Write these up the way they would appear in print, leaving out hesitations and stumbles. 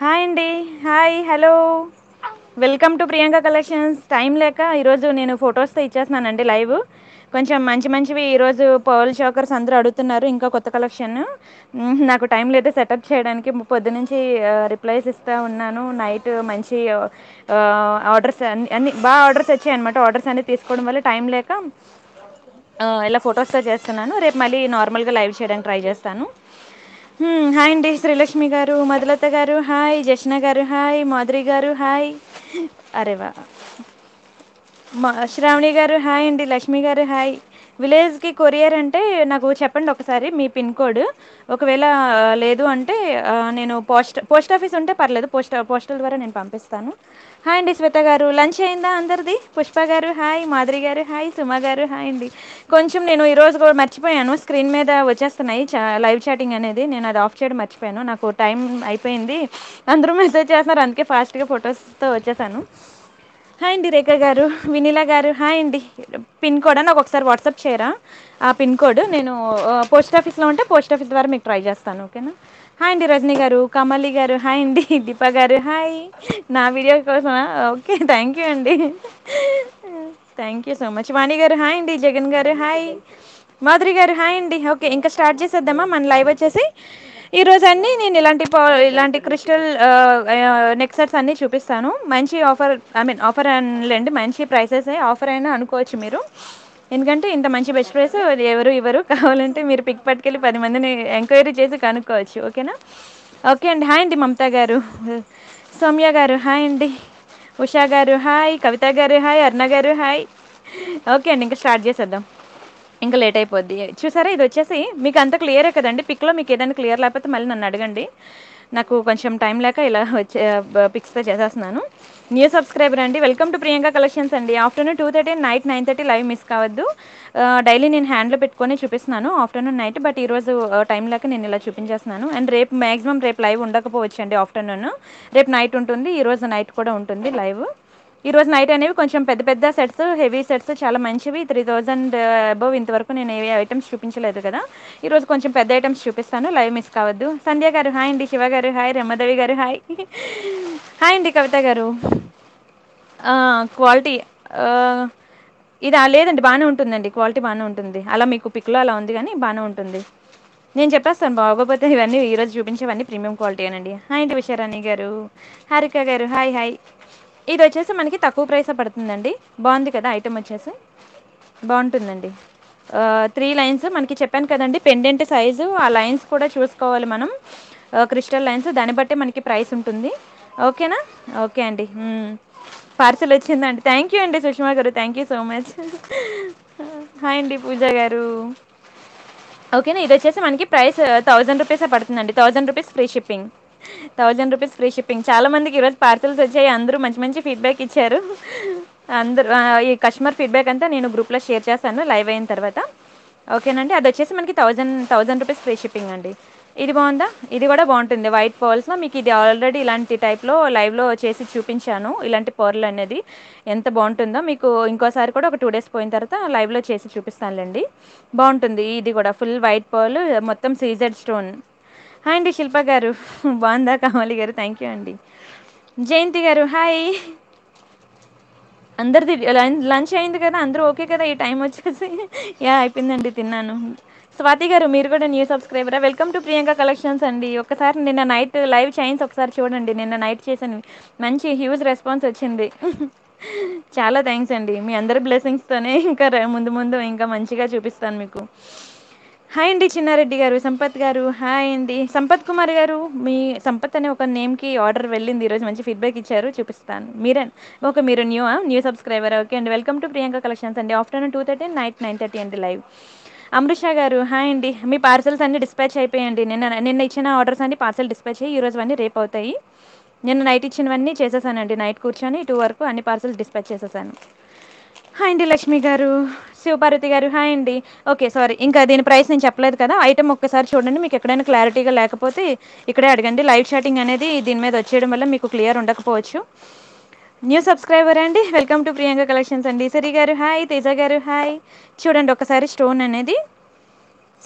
Hi అండి, hi, hello, welcome to Priyanka collections. Time లేక ఈరోజు నేను ఫొటోస్తో ఇచ్చేస్తున్నానండి లైవ్. కొంచెం మంచి మంచివి ఈరోజు పర్ల్ షోకర్స్ అందరూ అడుగుతున్నారు. ఇంకా కొత్త కలెక్షన్ నాకు టైం లేదా సెటప్ చేయడానికి. పొద్దు నుంచి రిప్లైస్ ఇస్తూ ఉన్నాను. నైట్ మంచి ఆర్డర్స్ అన్ని బాగా ఆర్డర్స్ వచ్చాయి అనమాట. ఆర్డర్స్ అన్నీ తీసుకోవడం వల్ల టైం లేక ఇలా ఫొటోస్తో చేస్తున్నాను. రేపు మళ్ళీ నార్మల్గా లైవ్ చేయడానికి ట్రై చేస్తాను. హాయ్ అండి, శ్రీలక్ష్మి గారు, మధులత గారు, హాయ్, జష్ణ గారు, హాయ్, మాధురి గారు, హాయ్, అరేవా, శ్రావణి గారు, హాయ్ అండి, లక్ష్మి గారు, హాయ్. విలేజ్కి కొరియర్ అంటే నాకు చెప్పండి ఒకసారి మీ పిన్ కోడ్. ఒకవేళ లేదు అంటే నేను పోస్ట్ ఆఫీస్ ఉంటే పర్లేదు, పోస్టల్ ద్వారా నేను పంపిస్తాను. హాయ్ అండి శ్వేత గారు, లంచ్ అయిందా అందరిది? పుష్ప గారు, హాయ్, మాధురి గారు, హాయ్, సుమ గారు, హాయ్ అండి. కొంచెం నేను ఈరోజు కూడా మర్చిపోయాను, స్క్రీన్ మీద వచ్చేస్తున్నాయి లైవ్ చాటింగ్ అనేది. నేను అది ఆఫ్ చేయడం మర్చిపోయాను, నాకు టైం అయిపోయింది. అందరూ మెసేజ్ చేస్తున్నారు, అందుకే ఫాస్ట్గా ఫొటోస్తో వచ్చేసాను. హాయ్ అండి రేఖ గారు, వినీలా గారు, హాయ్ అండి. పిన్ కోడ్ నాకు ఒకసారి వాట్సాప్ చేయరా ఆ పిన్ కోడ్? నేను పోస్ట్ ఆఫీస్లో ఉంటే పోస్ట్ ఆఫీస్ ద్వారా మీకు ట్రై చేస్తాను, ఓకేనా? హాయ్ అండి రజనీ గారు, కమలి గారు, హాయ్ అండి, దీపా గారు, హాయ్. నా వీడియో కోసమా? ఓకే, థ్యాంక్ యూ అండి, thank you so much. Vani గారు, హాయ్ అండి, జగన్ గారు, హాయ్, మాధురి గారు, హాయ్ అండి. ఓకే, ఇంకా స్టార్ట్ చేసేద్దామా మన లైవ్? వచ్చేసి ఈరోజు అన్నీ నేను ఇలాంటి క్రిస్టల్ నెక్ సెట్స్ అన్నీ చూపిస్తాను. మంచి ఆఫర్, ఆఫర్ అండి, మంచి ప్రైసెస్, ఆఫర్ అయినా అనుకోవచ్చు మీరు. ఎందుకంటే ఇంత మంచి బెస్ట్ ప్రైస్ ఎవరు ఇవ్వరు. కావాలంటే మీరు పిక్ పట్టుకెళ్ళి 10 మందిని ఎంక్వైరీ చేసి కనుక్కోవచ్చు, ఓకేనా? ఓకే అండి. హాయ్ అండి మమతా గారు, సౌమ్య గారు, హాయ్ అండి, ఉషా గారు, హాయ్, కవిత గారు, హాయ్, అరుణ గారు, హాయ్. ఓకే అండి, ఇంకా స్టార్ట్ చేసేద్దాం, ఇంకా లేట్ అయిపోద్ది. చూసారా, ఇది వచ్చేసి మీకు అంత క్లియరే కదండి పిక్లో. మీకు ఏదైనా క్లియర్ లేకపోతే మళ్ళీ నన్ను అడగండి, నాకు కొంచెం టైం లేక ఇలా వచ్చే పిక్స్తో చేసేస్తున్నాను. న్యూ సబ్స్క్రైబర్ అండి, వెల్కమ్ టు ప్రియాంక కలెక్షన్స్ అండి. ఆఫ్టర్నూన్ 2:30, నైట్ 9:30 లైవ్ మిస్ కావద్దు. డైలీ నేను హ్యాండ్లో పెట్టుకొని చూపిస్తున్నాను ఆఫ్టర్నూన్, నైట్. బట్ ఈరోజు టైం లేక నేను ఇలా చూపించేస్తున్నాను. అండ్ రేపు మ్యాక్సిమం రేపు లైవ్ ఉండకపోవచ్చు అండి ఆఫ్టర్నూన్. రేపు నైట్ ఉంటుంది, ఈరోజు నైట్ కూడా ఉంటుంది లైవ్. ఈరోజు నైట్ అనేవి కొంచెం పెద్ద పెద్ద సెట్స్, హెవీ సెట్స్, చాలా మంచివి. 3000 అబవ్ ఇంతవరకు నేను ఏ ఐటమ్స్ చూపించలేదు కదా. ఈరోజు కొంచెం పెద్ద ఐటమ్స్ చూపిస్తాను, లైవ్ మిస్ కావద్దు. సంధ్య గారు, హాయ్ అండి, శివ గారు, హాయ్, రమ్మదేవి గారు, హాయ్, హాయ్ అండి, కవిత గారు. క్వాలిటీ ఇది లేదండి, బాగానే ఉంటుందండి, క్వాలిటీ బాగానే ఉంటుంది. అలా మీకు పిక్లో అలా ఉంది కానీ బాగానే ఉంటుంది. నేను చెప్పేస్తాను బాగోపోతే. ఇవన్నీ ఈరోజు చూపించేవన్నీ ప్రీమియం క్వాలిటీ అనండి. హాయ్ అండి విశారాణి గారు, హారిక గారు, హాయ్, హాయ్. ఇది వచ్చేసి మనకి తక్కువ ప్రైస్ పడుతుందండి. బాగుంది కదా ఐటమ్, వచ్చేసి బాగుంటుందండి. 3 లైన్స్ మనకి చెప్పాను కదండి పెండెంట్ సైజు. ఆ లైన్స్ కూడా చూసుకోవాలి మనం, క్రిస్టల్ లైన్స్. దాన్ని బట్టే మనకి ప్రైస్ ఉంటుంది, ఓకేనా? ఓకే అండి, పార్సల్ వచ్చిందండి. థ్యాంక్ యూ అండి సుష్మా గారు, thank you so much. Hi అండి పూజ గారు, ఓకేనా? ఇది వచ్చేసి మనకి ప్రైస్ 1000 రూపీసే పడుతుందండి. 1000 rupees free shipping, 1000 rupees free shipping. చాలామందికి ఈరోజు పార్సల్స్ వచ్చాయి, అందరూ మంచి మంచి ఫీడ్బ్యాక్ ఇచ్చారు. అందరూ ఈ కస్టమర్ ఫీడ్బ్యాక్ అంతా నేను గ్రూప్లో షేర్ చేస్తాను లైవ్ అయిన తర్వాత, ఓకేనండి? అది వచ్చేసి మనకి 1000 రూపీస్ ఫ్రీ షిప్పింగ్ అండి. ఇది బాగుందా? ఇది కూడా బాగుంటుంది, వైట్ పర్ల్స్లో. మీకు ఇది ఆల్రెడీ ఇలాంటి టైప్లో లైవ్లో చేసి చూపించాను. ఇలాంటి పర్ల్ అనేది ఎంత బాగుంటుందో మీకు ఇంకోసారి కూడా ఒక 2 డేస్ పోయిన తర్వాత లైవ్లో చేసి చూపిస్తానులేండి, బాగుంటుంది. ఇది కూడా ఫుల్ వైట్ పర్ల్, మొత్తం సీజెడ్ స్టోన్. హాయ్ అండి శిల్ప గారు, బాగుందా? కమలి గారు, థ్యాంక్ యూ అండి. జయంతి గారు, హాయ్. అందరిది లంచ్ అయింది కదా, అందరూ ఓకే కదా ఈ టైం వచ్చేసి? యా, అయిపోయిందండి, తిన్నాను. స్వాతి గారు, మీరు కూడా న్యూ సబ్స్క్రైబరా? వెల్కమ్ టు ప్రియాంక కలెక్షన్స్ అండి. ఒకసారి నిన్న నైట్ లైవ్ చైన్స్ ఒకసారి చూడండి, నిన్న నైట్ చేసాను, మంచి హ్యూజ్ రెస్పాన్స్ వచ్చింది. చాలా థ్యాంక్స్ అండి, మీ అందరి బ్లెస్సింగ్స్తోనే ఇంకా ముందు ఇంకా మంచిగా చూపిస్తాను మీకు. హాయ్ అండి చిన్నారెడ్డి గారు, సంపత్ గారు, హాయ్ అండి. సంపత్ కుమార్ గారు, మీ సంపత్ అనే ఒక నేమ్కి ఆర్డర్ వెళ్ళింది ఈరోజు, మంచి ఫీడ్బ్యాక్ ఇచ్చారు, చూపిస్తాను. మీరే ఓకే, మీరు న్యూ సబ్స్క్రైబర్, ఓకే అండి. వెల్కమ్ టు ప్రియాంక కలెక్షన్స్ అండి. ఆఫ్టర్నూన్ 2:30, నైట్ 9:30 అండి లైవ్. అమృష గారు, హాయ్ అండి. మీ పార్సల్స్ అన్నీ డిస్పాచ్ అయిపోయాయండి. నిన్న ఇచ్చిన ఆర్డర్స్ అన్ని పార్సల్ డిస్పాచ్ అయ్యి ఈరోజు అన్నీ రేపు అవుతాయి. నిన్న నైట్ ఇచ్చినవన్నీ చేసేసానండి, నైట్ కూర్చొని 2 వరకు అన్ని పార్సల్స్ డిస్పాచ్ చేసేసాను. హాయ్ అండి లక్ష్మి గారు, శివపార్వతి గారు, హాయ్ అండి. ఓకే, సారీ, ఇంకా దీని ప్రైస్ నేను చెప్పలేదు కదా. ఐటమ్ ఒక్కసారి చూడండి, మీకు ఎక్కడైనా క్లారిటీగా లేకపోతే ఇక్కడే అడగండి. లైవ్ చాటింగ్ అనేది దీని మీద వచ్చేయడం వల్ల మీకు క్లియర్ ఉండకపోవచ్చు. న్యూ సబ్స్క్రైబర్ అండి, వెల్కమ్ టు ప్రియాంక కలెక్షన్స్ అండి. సిరి గారు, హాయ్, తేజ గారు, హాయ్. చూడండి ఒకసారి స్టోన్ అనేది,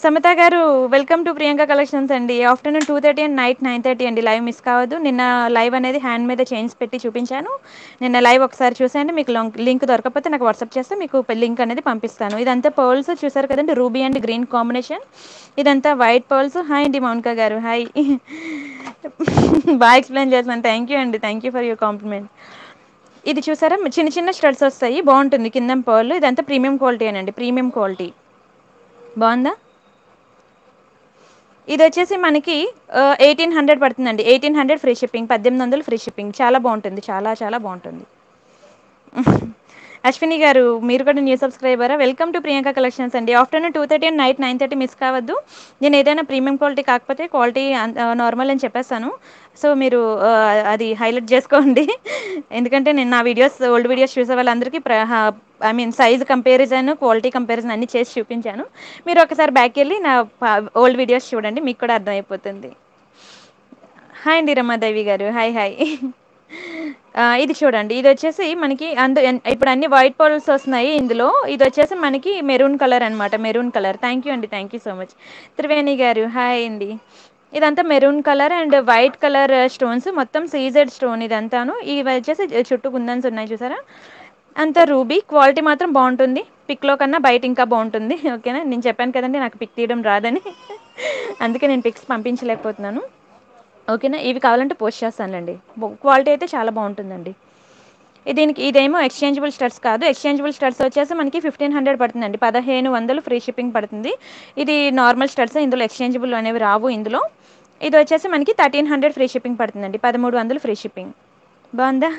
Samata garu, welcome to Priyanka Collections and afternoon 2:30 and night 9:30 and live miss kavadu. Ninna live anedi hand made chains petti chupinchanu. Ninna live okkasari chusandi meeku link dorakapothe naaku WhatsApp chesthe meeku link anedi pampistanu. Idantha pearls chusaru kadandi, ruby and green combination. Idantha white pearls. Hi andi Monika garu, hi. Bye explain chesanu. Thank you andi, thank you for your compliment. Idi chusara chinna chinna studs vastayi, baaguntundi kindam pearl. Idantha premium quality anandi, premium quality. Bondha ఇది వచ్చేసి మనకి 1800 పడుతుందండి. 1800 free shipping, 1800 free shipping. చాలా బాగుంటుంది, చాలా చాలా బాగుంటుంది. అశ్విని గారు మీరు కూడా న్యూ సబ్స్క్రైబరా, వెల్కమ్ టు ప్రియాంక కలెక్షన్స్ అండి. ఆఫ్టర్నూన్ 2:30 అండ్ నైట్ 9:30 మిస్ కావద్దు. నేను ఏదైనా ప్రీమియం క్వాలిటీ కాకపోతే క్వాలిటీ నార్మల్ అని చెప్పేస్తాను, సో మీరు అది హైలైట్ చేసుకోండి. ఎందుకంటే నేను నా వీడియోస్ ఓల్డ్ వీడియోస్ చూసే వాళ్ళందరికీ I mean size comparison, quality comparison అన్ని చేసి చూపించాను. మీరు ఒకసారి బ్యాక్ వెళ్ళి నా ఓల్డ్ వీడియోస్ చూడండి, మీకు కూడా అర్థమైపోతుంది. హాయ్ అండి రమాదేవి గారు, హాయ్ హాయ్. ఇది చూడండి, ఇది వచ్చేసి మనకి ఇప్పుడు అన్ని వైట్ పర్ల్స్ వస్తున్నాయి. ఇందులో ఇది వచ్చేసి మనకి మెరూన్ కలర్ అనమాట, మెరూన్ కలర్. థ్యాంక్ యూ అండి, thank you so much. Triveni గారు హాయ్ అండి. ఇదంతా maroon colour and white colour stones, మొత్తం సీజెడ్ స్టోన్ ఇదంతాను. ఇవి వచ్చేసి చుట్టూ కుందన్స్ ఉన్నాయి చూసారా, అంత రూబీ. క్వాలిటీ మాత్రం బాగుంటుంది, పిక్లో కన్నా బయట ఇంకా బాగుంటుంది. ఓకేనా, నేను చెప్పాను కదండి నాకు పిక్ తీయడం రాదని, అందుకే నేను పిక్స్ పంపించలేకపోతున్నాను. ఓకేనా, ఇవి కావాలంటే పోస్ట్ చేస్తానులేండి. క్వాలిటీ అయితే చాలా బాగుంటుందండి. దీనికి ఇదేమో ఎక్స్చేంజబుల్ స్టడ్స్ కాదు. ఎక్స్చేంజబుల్ స్టడ్స్ వచ్చేసి మనకి 1500 పడుతుందండి, 1500 ఫ్రీ షిప్పింగ్ పడుతుంది. ఇది నార్మల్ స్టడ్స్, ఇందులో ఎక్స్చేంజబుల్ అనేవి రావు. ఇందులో ఇది వచ్చేసి మనకి 1300 ఫ్రీ షిప్పింగ్ పడుతుందండి, 1300 ఫ్రీ షిప్పింగ్. బాగుందా,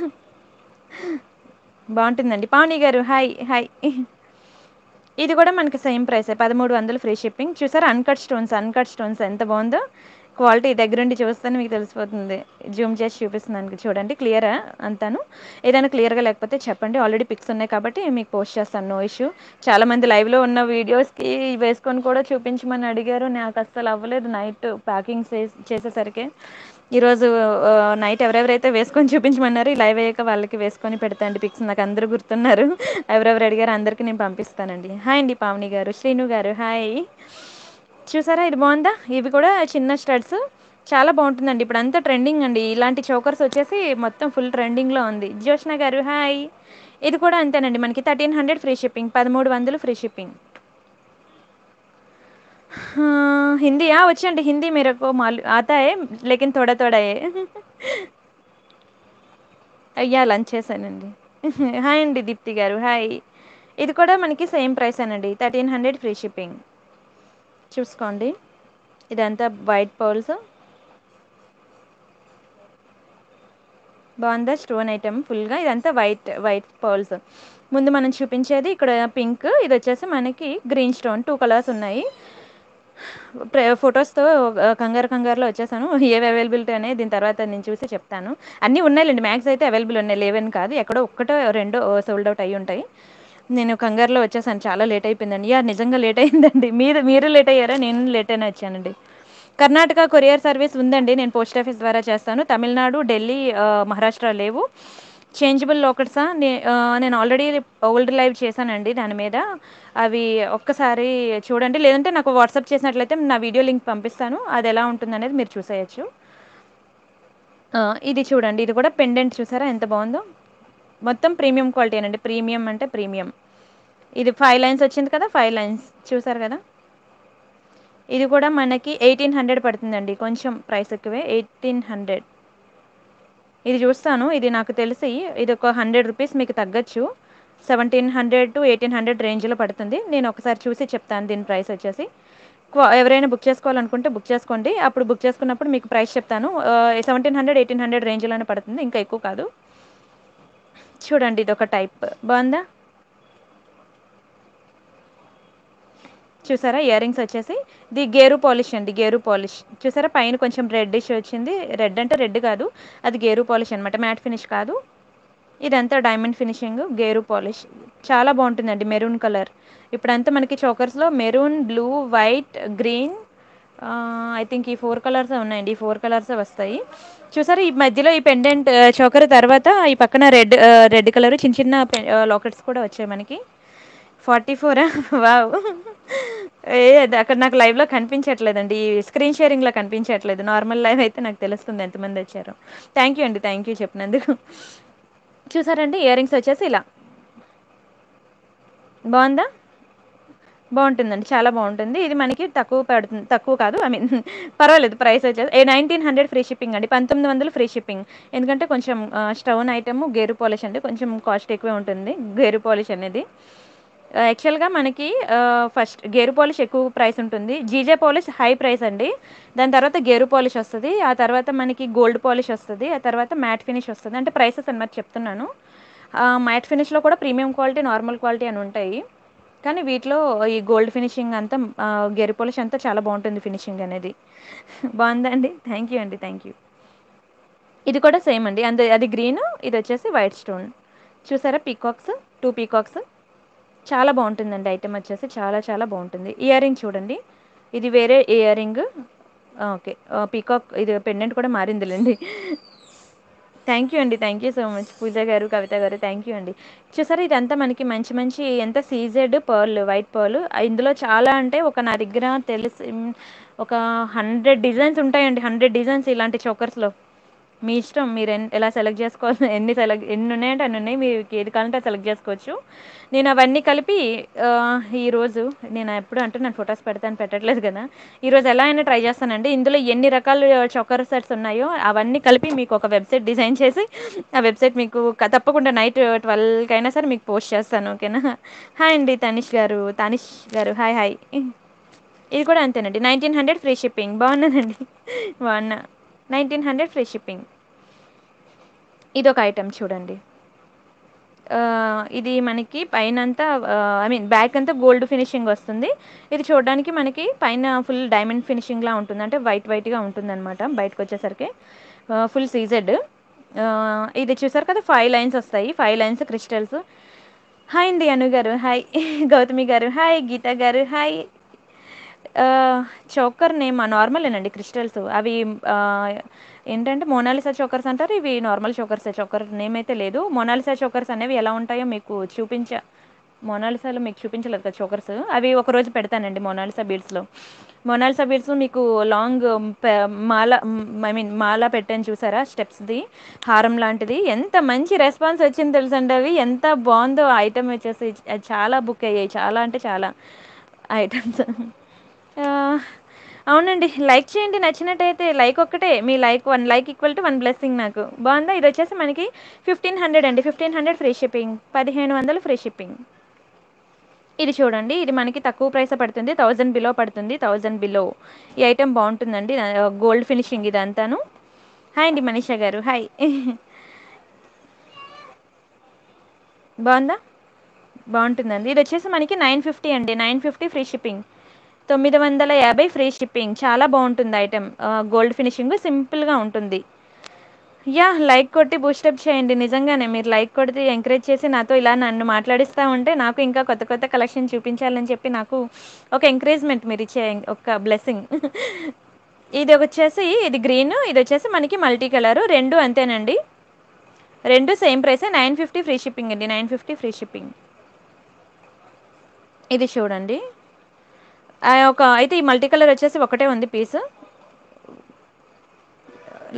బాగుంటుందండి. పావని గారు హాయ్ హాయ్. ఇది కూడా మనకి సేమ్ ప్రైస్, 1300 ఫ్రీ షిప్పింగ్. చూసారు అన్కట్ స్టోన్స్, అన్కట్ స్టోన్స్ ఎంత బాగుందో. క్వాలిటీ దగ్గరుండి చూస్తే మీకు తెలిసిపోతుంది, జూమ్ చేసి చూపిస్తున్నాను చూడండి. క్లియరా అంతాను, ఏదైనా క్లియర్గా లేకపోతే చెప్పండి. ఆల్రెడీ పిక్స్ ఉన్నాయి కాబట్టి మీకు పోస్ట్ చేస్తాను, నో ఇష్యూ. చాలామంది లైవ్లో ఉన్న వీడియోస్కి వేసుకొని కూడా చూపించమని అడిగారు, నాకు అస్సలు అవ్వలేదు. నైట్ ప్యాకింగ్ చేసేసరికి ఈరోజు నైట్ ఎవరెవరైతే వేసుకొని చూపించమన్నారు, లైవ్ అయ్యాక వాళ్ళకి వేసుకొని పెడతాండి పిక్స్. నాకు అందరూ గుర్తున్నారు, ఎవరెవరు అడిగారు అందరికీ నేను పంపిస్తానండి. హాయ్ అండి పావని గారు, శ్రీను గారు హాయ్. చూసారా ఇది బాగుందా, ఇవి కూడా చిన్న స్టడ్స్ చాలా బాగుంటుందండి. ఇప్పుడు అంతా ట్రెండింగ్ అండి, ఇలాంటి చోకర్స్ వచ్చేసి మొత్తం ఫుల్ ట్రెండింగ్లో ఉంది. జ్యోష్ణ గారు హాయ్. ఇది కూడా అంతేనండి, మనకి 1300 ఫ్రీ షిప్పింగ్, 1300 ఫ్రీ షిప్పింగ్. హిందీయా వచ్చండి, హిందీ మీరు ఆతాయే లేకిన్ తోడా తోడాయే. అయ్యా లంచ్ చేశానండి. హాయ్ అండి దీప్తి గారు హాయ్. ఇది కూడా మనకి సేమ్ ప్రైస్ అనండి, 1300 ఫ్రీ షిప్పింగ్. చూసుకోండి ఇదంతా వైట్ పర్ల్స్. బాగుందా స్టోన్ ఐటమ్ ఫుల్గా, ఇదంతా వైట్ వైట్ పర్ల్స్. ముందు మనం చూపించేది ఇక్కడ పింక్, ఇది వచ్చేసి మనకి గ్రీన్ స్టోన్. టూ కలర్స్ ఉన్నాయి, ఫొటోస్తో కంగారు కంగారులో వచ్చేసాను. ఏవి అవైలబిలిటీ అనేది దీని తర్వాత నేను చూసి చెప్తాను. అన్నీ ఉన్నాయిలేండి, మ్యాక్స్ అయితే అవైలబుల్ ఉన్నాయి, లేవని కాదు. ఎక్కడో ఒక్కటో రెండో సోల్డ్ అవుట్ అయ్యి ఉంటాయి. నేను కంగారులో వచ్చేసాను, చాలా లేట్ అయిపోయిందండి. యా నిజంగా లేట్ అయిందండి, మీరు లేట్ అయ్యారా, నేను లేట్ అయినా వచ్చానండి. కర్ణాటక కొరియర్ సర్వీస్ ఉందండి, నేను పోస్ట్ ఆఫీస్ ద్వారా చేస్తాను. తమిళనాడు, ఢిల్లీ, మహారాష్ట్ర లేవు. చేంజబుల్ లాకెట్సా, నేను ఆల్రెడీ ఓల్డ్ లైవ్ చేశానండి దాని మీద, అవి ఒక్కసారి చూడండి. లేదంటే నాకు వాట్సాప్ చేసినట్లయితే నా వీడియో లింక్ పంపిస్తాను, అది ఎలా ఉంటుందనేది మీరు చూసేయచ్చు. ఇది చూడండి, ఇది కూడా పెండెంట్ చూసారా ఎంత బాగుందో. మొత్తం ప్రీమియం క్వాలిటీ అండి, ప్రీమియం అంటే ప్రీమియం. ఇది 5 లైన్స్ వచ్చింది కదా, 5 లైన్స్ చూసారు కదా. ఇది కూడా మనకి 1800 పడుతుందండి, కొంచెం ప్రైస్ ఎక్కువే, 1800. ఇది చూస్తాను, ఇది నాకు తెలిసి ఇది ఒక 100 రూపీస్ మీకు తగ్గచ్చు, 1700 to 1800 రేంజ్లో పడుతుంది. నేను ఒకసారి చూసి చెప్తాను దీని ప్రైస్ వచ్చేసి. ఎవరైనా బుక్ చేసుకోవాలనుకుంటే బుక్ చేసుకోండి, అప్పుడు బుక్ చేసుకున్నప్పుడు మీకు ప్రైస్ చెప్తాను. 1700 to 1800 రేంజ్లోనే పడుతుంది, ఇంకా ఎక్కువ కాదు. చూడండి ఇది ఒక టైప్, బాగుందా చూసారా. ఇయర్ రింగ్స్ వచ్చేసి ది గేరు పాలిష్ అండి, గేరు పాలిష్ చూసారా. పైన కొంచెం రెడ్డిష్ వచ్చింది, రెడ్ అంటే రెడ్ కాదు, అది గేరు పాలిష్ అనమాట, మ్యాట్ ఫినిష్ కాదు. ఇదంతా డైమండ్ ఫినిషింగ్, గేరు పాలిష్ చాలా బాగుంటుందండి. మెరూన్ కలర్, ఇప్పుడంతా మనకి చోకర్స్లో maroon, blue, white, green, I think ఈ 4 కలర్స్ ఉన్నాయండి, ఈ 4 కలర్స్ వస్తాయి. చూసారా ఈ మధ్యలో ఈ పెండెంట్ చోకర్ తర్వాత ఈ పక్కన రెడ్ రెడ్ కలర్ చిన్న చిన్న లాకెట్స్ కూడా వచ్చాయి మనకి. 44. Wow. అక్కడ నాకు లైవ్ లో కనిపించట్లేదండి, స్క్రీన్ షేరింగ్ లో కనిపించట్లేదు. నార్మల్ లైవ్ అయితే నాకు తెలుస్తుంది ఎంతమంది వచ్చారు. థ్యాంక్ యూ అండి, థ్యాంక్ యూ చెప్పినందుకు. చూసారండి ఇయర్ రింగ్స్ వచ్చేసి ఇలా బాగుందా, బాగుంటుందండి, చాలా బాగుంటుంది. ఇది మనకి తక్కువ పడుతుంది, తక్కువ కాదు, ఐ మీన్ పర్వాలేదు. ప్రైస్ వచ్చేసి 1900 ఫ్రీ షిప్పింగ్ అండి, 1900 ఫ్రీ షిప్పింగ్. ఎందుకంటే కొంచెం స్టోన్ ఐటమ్ గేరు పాలిష్ అండి, కొంచెం కాస్ట్ ఎక్కువే ఉంటుంది. గేరు పాలిష్ అనేది యాక్చువల్గా మనకి ఫస్ట్ గేరు పాలిష్ ఎక్కువ ప్రైస్ ఉంటుంది, జీజే పాలిష్ హై ప్రైస్ అండి. దాని తర్వాత గేరు పాలిష్ వస్తుంది, ఆ తర్వాత మనకి గోల్డ్ పాలిష్ వస్తుంది, ఆ తర్వాత మ్యాట్ ఫినిష్ వస్తుంది. అంటే ప్రైసెస్ అన్నమాట చెప్తున్నాను. మ్యాట్ ఫినిష్లో కూడా ప్రీమియం క్వాలిటీ, నార్మల్ క్వాలిటీ అని ఉంటాయి. కానీ వీటిలో ఈ గోల్డ్ ఫినిషింగ్ అంతా, గేరు పాలిష్ అంతా చాలా బాగుంటుంది ఫినిషింగ్ అనేది. బాగుందండి, థ్యాంక్ యూ అండి, థ్యాంక్ యూ. ఇది కూడా సేమ్ అండి, అది గ్రీన్, ఇది వచ్చేసి వైట్ స్టోన్. చూసారా పీకాక్స్, 2 పీకాక్స్, చాలా బాగుంటుందండి. ఐటెం వచ్చేసి చాలా చాలా బాగుంటుంది. ఇయర్ రింగ్ చూడండి, ఇది వేరే ఇయర్ రింగ్. ఓకే, పీకాక్ ఇది పెండెంట్ కూడా మారిందిలేండి. థ్యాంక్ యూ అండి, thank you so much Pooja గారు, కవిత గారు, థ్యాంక్ యూ అండి. చూసారా ఇదంతా మనకి మంచి మంచి ఎంత సీజెడ్ పర్ల్, వైట్ పర్ల్. ఇందులో చాలా, అంటే ఒక నా దగ్గర తెలిసి ఒక 100 డిజైన్స్ ఉంటాయండి, 100 డిజైన్స్ ఇలాంటి చోకర్స్లో. మీ ఇష్టం, మీరు ఎలా సెలెక్ట్ చేసుకోవాలి, ఎన్ని ఉన్నాయంటే అన్ని ఉన్నాయి, మీకు ఏది కావాలంటే సెలెక్ట్ చేసుకోవచ్చు. నేను అవన్నీ కలిపి ఈరోజు, నేను ఎప్పుడు అంటే నేను ఫొటోస్ పెడతాను, పెట్టట్లేదు కదా, ఈరోజు ఎలా అయినా ట్రై చేస్తానండి. ఇందులో ఎన్ని రకాల చొక్కర్ సెట్స్ ఉన్నాయో అవన్నీ కలిపి మీకు ఒక వెబ్సైట్ డిజైన్ చేసి, ఆ వెబ్సైట్ మీకు తప్పకుండా నైట్ 12కి అయినా సరే మీకు పోస్ట్ చేస్తాను, ఓకేనా. హాయ్ అండి తనిష్ గారు, హాయ్ హాయ్. ఇది కూడా అంతేనండి, 1900 ఫ్రీ షిప్పింగ్. బాగున్నదండి, బాగున్నా, 1900 ఫ్రీ షిప్పింగ్. ఇదొక ఐటమ్ చూడండి, ఇది మనకి పైన అంతా, ఐ మీన్ బ్యాక్ అంతా గోల్డ్ ఫినిషింగ్ వస్తుంది. ఇది చూడడానికి మనకి పైన ఫుల్ డైమండ్ ఫినిషింగ్లా ఉంటుంది, అంటే వైట్గా ఉంటుంది అనమాట. బయటకు వచ్చేసరికి ఫుల్ సీజెడ్. ఇది చూసారు కదా, 5 లైన్స్ వస్తాయి, 5 లైన్స్ క్రిస్టల్స్. హాయ్ అండి అను గారు, హాయ్ గౌతమి గారు, హాయ్ గీత గారు, హాయ్. చోకర్ నేమ్ నార్మలేనండి, క్రిస్టల్స్ అవి ఏంటంటే మోనాలిసా చోకర్స్ అంటారు, ఇవి నార్మల్ చోకర్సే, చోకర్ నేమ్ అయితే లేదు. మోనాలిసా చోకర్స్ అనేవి ఎలా ఉంటాయో మీకు మోనాలిసాలో మీకు చూపించలేదు కదా చోకర్స్, అవి ఒకరోజు పెడతానండి. మోనాలిసా బీడ్స్లో మీకు లాంగ్ మాల, ఐ మీన్ మాల పెట్టాను చూసారా, స్టెప్స్ది హారం లాంటిది. ఎంత మంచి రెస్పాన్స్ వచ్చింది తెలుసండి, అవి ఎంత బాగుందో. ఐటమ్ వచ్చేసి చాలా బుక్ అయ్యాయి, చాలా అంటే చాలా ఐటమ్స్. అవునండి, లైక్ చేయండి నచ్చినట్టయితే. లైక్ ఒక్కటే, మీ లైక్, 1 లైక్ = 1 బ్లెస్సింగ్ నాకు. బాగుందా? ఇది వచ్చేసి మనకి 1500 అండి, 1500 ఫ్రీ షిప్పింగ్, 1500 ఫ్రీ షిప్పింగ్. ఇది చూడండి, ఇది మనకి తక్కువ ప్రైస్ పడుతుంది, 1000 బిలో పడుతుంది, 1000 బిలో. ఈ ఐటెం బాగుంటుందండి, గోల్డ్ ఫినిషింగ్ ఇదంతాను. హాయ్ అండి మనీషా గారు, హాయ్. బాగుందా? బాగుంటుందండి. ఇది వచ్చేసి మనకి 950 అండి, 950 ఫ్రీ షిప్పింగ్, 950 ఫ్రీ షిప్పింగ్. చాలా బాగుంటుంది ఐటెం, గోల్డ్ ఫినిషింగ్, సింపుల్గా ఉంటుంది. యా, లైక్ కొట్టి బూస్టప్ చేయండి. నిజంగానే మీరు లైక్ కొట్టి ఎంకరేజ్ చేసి నాతో ఇలా నన్ను మాట్లాడిస్తూ ఉంటే నాకు ఇంకా కొత్త కొత్త కలెక్షన్ చూపించాలని చెప్పి నాకు ఒక ఎంకరేజ్మెంట్ మీరు ఇచ్చే ఒక బ్లెస్సింగ్. ఇది వచ్చేసి, ఇది గ్రీన్, ఇది వచ్చేసి మనకి మల్టీ కలరు, 2 అంతేనండి, 2 సేమ్ ప్రైసే, 950 ఫ్రీ షిప్పింగ్ అండి, 950 ఫ్రీ షిప్పింగ్. ఇది చూడండి, అయితే ఈ మల్టీ కలర్ వచ్చేసి ఒకటే ఉంది పీస్.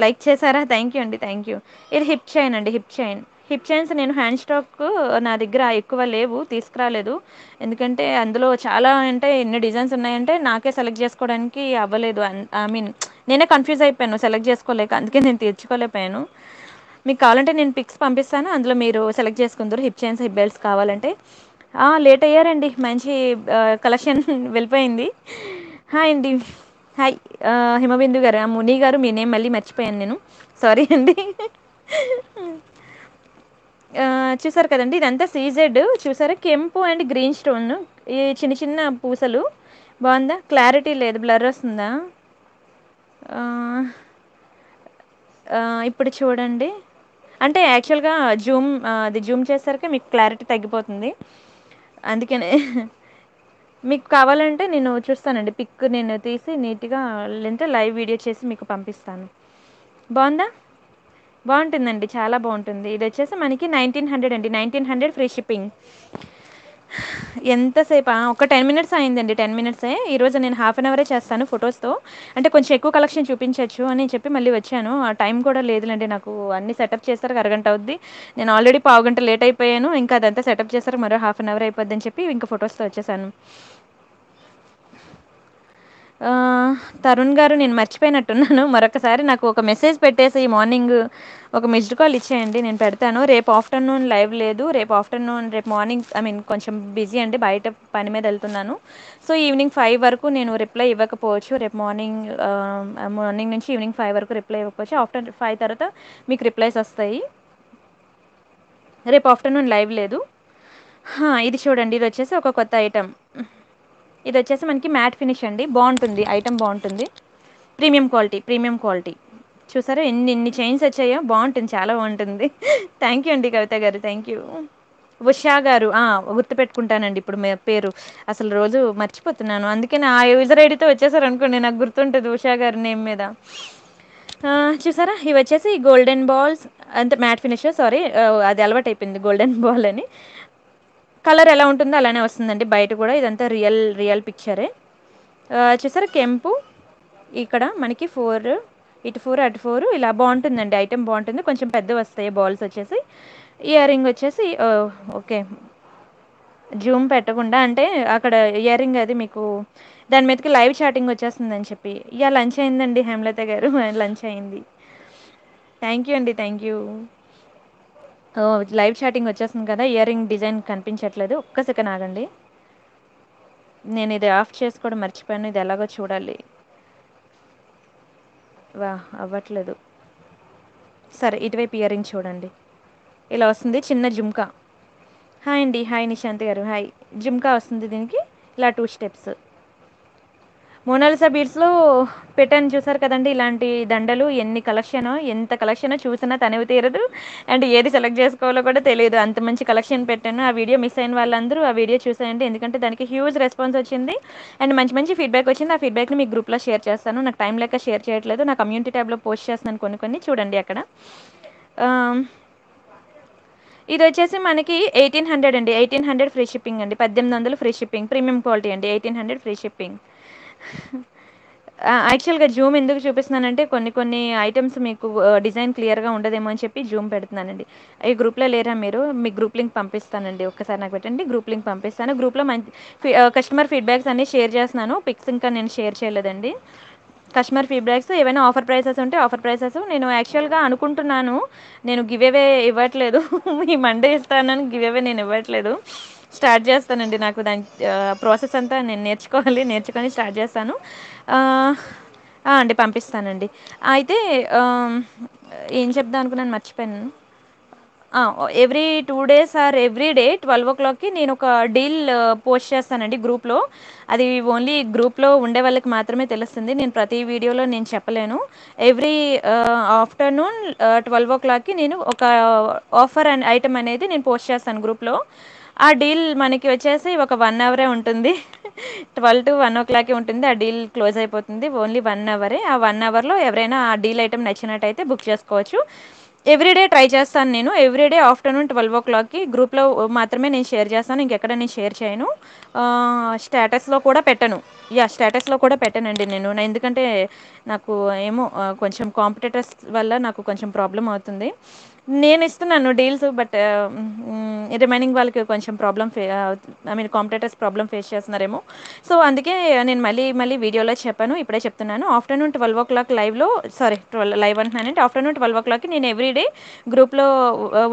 లైక్ చేశారా? థ్యాంక్ యూ అండి, థ్యాంక్ యూ. ఇది హిప్ చైన్ అండి, హిప్ చైన్స్ నేను హ్యాండ్ స్టాక్ నా దగ్గర ఎక్కువ లేవు, తీసుకురాలేదు. ఎందుకంటే అందులో చాలా, అంటే ఎన్ని డిజైన్స్ ఉన్నాయంటే నాకే సెలెక్ట్ చేసుకోవడానికి అవ్వలేదు. ఐ మీన్ నేనే కన్ఫ్యూజ్ అయిపోయాను, సెలెక్ట్ చేసుకోలేక, అందుకే నేను తీర్చుకోలేకపోయాను. మీకు కావాలంటే నేను పిక్స్ పంపిస్తాను, అందులో మీరు సెలెక్ట్ చేసుకుందరు. హిప్ చైన్స్, హిప్ బెల్ట్స్ కావాలంటే. లేట్ అయ్యారండి, మంచి కలెక్షన్ వెళ్ళిపోయింది. హాయ్ అండి, హాయ్ హిమబిందు గారు, ముని గారు, మీ నేమ్ మళ్ళీ మర్చిపోయాను నేను, సారీ అండి. చూసారు కదండి, ఇదంతా సీజెడ్. చూసారా కెంపు అండ్ గ్రీన్ స్టోన్, ఈ చిన్న చిన్న పూసలు. బాగుందా? క్లారిటీ లేదు, బ్లర్ వస్తుందా? ఇప్పుడు చూడండి, అంటే యాక్చువల్గా జూమ్ చేసరికి మీకు క్లారిటీ తగ్గిపోతుంది, అందుకనే. మీకు కావాలంటే నేను చూస్తానండి పిక్, నేను తీసి నీట్గా లేదంటే లైవ్ వీడియో చేసి మీకు పంపిస్తాను. బాగుందా? బాగుంటుందండి, చాలా బాగుంటుంది. ఇది వచ్చేసి మనకి 1900 అండి, 1900 ఫ్రీ షిప్పింగ్. ఎంతసేపు ఒక 10 minutes అయిందండి. 10 minutesే ఈరోజు నేను హాఫ్ అన్ అవరే చేస్తాను ఫొటోస్తో, అంటే కొంచెం ఎక్కువ కలెక్షన్ చూపించవచ్చు అని చెప్పి మళ్ళీ వచ్చాను. ఆ టైం కూడా లేదులండి నాకు, అన్ని సెటప్ చేస్తారు అరగంట అవుద్ది, నేను ఆల్రెడీ పావు గంట లేట్ అయిపోయాను, ఇంకా అదంతా సెటప్ చేస్తారు మరో హాఫ్ అన్ అవర్ అయిపోద్ది అని చెప్పి ఇంకా ఫొటోస్తో వచ్చేసాను. తరుణ్ గారు నేను మర్చిపోయినట్టున్నాను, మరొకసారి నాకు ఒక మెసేజ్ పెట్టేసి మార్నింగ్ ఒక మిస్డ్ కాల్ ఇచ్చేయండి, నేను పెడతాను. రేపు ఆఫ్టర్నూన్ లైవ్ లేదు, రేపు మార్నింగ్ కొంచెం బిజీ అండి, బయట పని మీద వెళ్తున్నాను. సో ఈవినింగ్ 5 వరకు నేను రిప్లై ఇవ్వకపోవచ్చు, రేపు మార్నింగ్ నుంచి ఈవినింగ్ 5 వరకు రిప్లై ఇవ్వకపోవచ్చు, ఆఫ్టర్ 5 తర్వాత మీకు రిప్లైస్ వస్తాయి. రేపు ఆఫ్టర్నూన్ లైవ్ లేదు. ఇది చూడండి, ఇది వచ్చేసి ఒక కొత్త ఐటమ్, ఇది వచ్చేసి మనకి మ్యాట్ ఫినిష్ అండి, బాగుంటుంది ఐటమ్, బాగుంటుంది, ప్రీమియం క్వాలిటీ. చూసారా ఎన్ని చైన్స్ వచ్చాయో, బాగుంటుంది, చాలా బాగుంటుంది. థ్యాంక్ యూ అండి కవిత గారు, థ్యాంక్ యూ. ఉషా గారు గుర్తుపెట్టుకుంటానండి ఇప్పుడు పేరు, అసలు రోజు మర్చిపోతున్నాను, అందుకే నా యూజర్ ఐడితో వచ్చేసారు అనుకోండి, నాకు గుర్తుంటుంది ఉషా గారి నేమ్ మీద. చూసారా ఇవి వచ్చేసి గోల్డెన్ బాల్స్, అంతే మ్యాట్ ఫినిష్, సారీ అది అలవాటు అయిపోయింది గోల్డెన్ బాల్ అని. కలర్ ఎలా ఉంటుందో అలానే వస్తుందండి బయట కూడా, ఇదంతా రియల్ పిక్చరే. చూసారా కెంపు, ఇక్కడ మనకి 4, ఇటు 4 అటు 4, ఇలా బాగుంటుందండి ఐటెం, బాగుంటుంది. కొంచెం పెద్ద వస్తాయి బాల్స్ వచ్చేసి. ఇయర్ రింగ్ వచ్చేసి ఓకే జూమ్ పెట్టకుండా, అంటే అక్కడ ఇయర్ రింగ్ అది మీకు దాని మీదకి లైవ్ చాటింగ్ వచ్చేస్తుందని చెప్పి. ఇక లంచ్ అయిందండి హేమలత గారు, లంచ్ అయింది, థ్యాంక్ యూ అండి, థ్యాంక్ యూ. లైవ్ చాటింగ్ వచ్చేస్తుంది కదా, ఇయర్ రింగ్ డిజైన్ కనిపించట్లేదు, ఒక్క సెకండ్ ఆగండి, నేను ఇది ఆఫ్ చేసుకోవడం మర్చిపోయాను, ఇది ఎలాగో చూడాలి, వా అవ్వట్లేదు. సరే ఇటువైపు ఇయర్ రింగ్ చూడండి, ఇలా వస్తుంది చిన్న జుమ్కా. హాయ్ అండి, హాయ్ నిశాంత్ గారు, హాయ్. జుమ్కా వస్తుంది దీనికి, ఇలా 2 steps. మోనాలిసా బీడ్స్లో పెట్టాను చూసారు కదండి, ఇలాంటి దండలు ఎంత కలెక్షనో చూసినా తనివి తీరదు, అండ్ ఏది సెలెక్ట్ చేసుకోవాలో కూడా తెలియదు, అంత మంచి కలెక్షన్ పెట్టాను. ఆ వీడియో మిస్ అయిన వాళ్ళందరూ ఆ వీడియో చూసేయండి, ఎందుకంటే దానికి హ్యూజ్ రెస్పాన్స్ వచ్చింది అండ్ మంచి ఫీడ్బ్యాక్ వచ్చింది. ఆ ఫీడ్బ్యాక్ని మీ గ్రూప్లో షేర్ చేస్తాను, నాకు టైం లేక షేర్ చేయట్లేదు, నా కమ్యూనిటీ ట్యాబ్లో పోస్ట్ చేస్తున్నాను కొన్ని చూడండి అక్కడ. ఇది వచ్చేసి మనకి 1800 అండి, 1800 ఫ్రీ షిప్పింగ్ అండి, 1800 ఫ్రీ షిప్పింగ్, ప్రీమియం క్వాలిటీ అండి, 1800 ఫ్రీ షిప్పింగ్. యాక్చువల్గా జూమ్ ఎందుకు చూపిస్తున్నానంటే కొన్ని ఐటమ్స్ మీకు డిజైన్ క్లియర్గా ఉండదేమో అని చెప్పి జూమ్ పెడుతున్నానండి. ఈ గ్రూప్లో లేరా మీరు? మీ గ్రూప్ లింక్ పంపిస్తానండి, ఒక్కసారి నాకు పెట్టండి, గ్రూప్ లింక్ పంపిస్తాను. గ్రూప్లో మంచి కస్టమర్ ఫీడ్బ్యాక్స్ అన్నీ షేర్ చేస్తున్నాను, పిక్స్ ఇంకా నేను షేర్ చేయలేదండి. కస్టమర్ ఫీడ్బ్యాక్స్ ఏమైనా ఆఫర్ ప్రైసెస్ ఉంటే ఆఫర్ ప్రైసెస్, నేను యాక్చువల్గా అనుకుంటున్నాను, నేను గివ్ అవే ఇవ్వట్లేదు, ఈ మండే ఇస్తానని గివ్ అవే నేను ఇవ్వట్లేదు, స్టార్ట్ చేస్తానండి. నాకు దాని ప్రాసెస్ అంతా నేను నేర్చుకొని స్టార్ట్ చేస్తాను అండి, పంపిస్తానండి. అయితే ఏం చెప్దాం అనుకున్నాను మర్చిపోయాను. Every 2 days or every day 12 o'clockకి నేను ఒక డీల్ పోస్ట్ చేస్తానండి గ్రూప్లో, అది ఓన్లీ గ్రూప్లో ఉండే వాళ్ళకి మాత్రమే తెలుస్తుంది, నేను ప్రతి వీడియోలో నేను చెప్పలేను. ఎవ్రీ ఆఫ్టర్నూన్ 12 o'clockకి నేను ఒక ఆఫర్ అండ్ ఐటమ్ అనేది నేను పోస్ట్ చేస్తాను గ్రూప్లో. ఆ డీల్ మనకి వచ్చేసి ఒక 1 hour ఉంటుంది, 12 to 1 o'clock ఉంటుంది, ఆ డీల్ క్లోజ్ అయిపోతుంది, ఓన్లీ 1 hour. ఆ 1 hourలో ఎవరైనా ఆ డీల్ ఐటమ్ నచ్చినట్టయితే బుక్ చేసుకోవచ్చు. ఎవ్రీడే ట్రై చేస్తాను నేను, ఎవ్రీడే ఆఫ్టర్నూన్ 12 o'clockకి గ్రూప్లో మాత్రమే నేను షేర్ చేస్తాను, ఇంకెక్కడ నేను షేర్ చేయను, స్టేటస్లో కూడా పెట్టను. స్టేటస్లో కూడా పెట్టనండి నేను, ఎందుకంటే నాకు ఏమో కొంచెం కాంపిటేటర్స్ వల్ల నాకు కొంచెం ప్రాబ్లం అవుతుంది. నేను ఇస్తున్నాను డీల్స్, బట్ రిమైనింగ్ వాళ్ళకి కొంచెం కాంపిటేటర్స్ ప్రాబ్లం ఫేస్ చేస్తున్నారేమో, సో అందుకే నేను మళ్ళీ వీడియోలో చెప్పాను, ఇప్పుడే చెప్తున్నాను. ఆఫ్టర్నూన్ 12 o'clock లైవ్లో, సారీ లైవ్ అంటున్నానంటే ఆఫ్టర్నూన్ 12 o'clockకి నేను ఎవ్రీడే గ్రూప్లో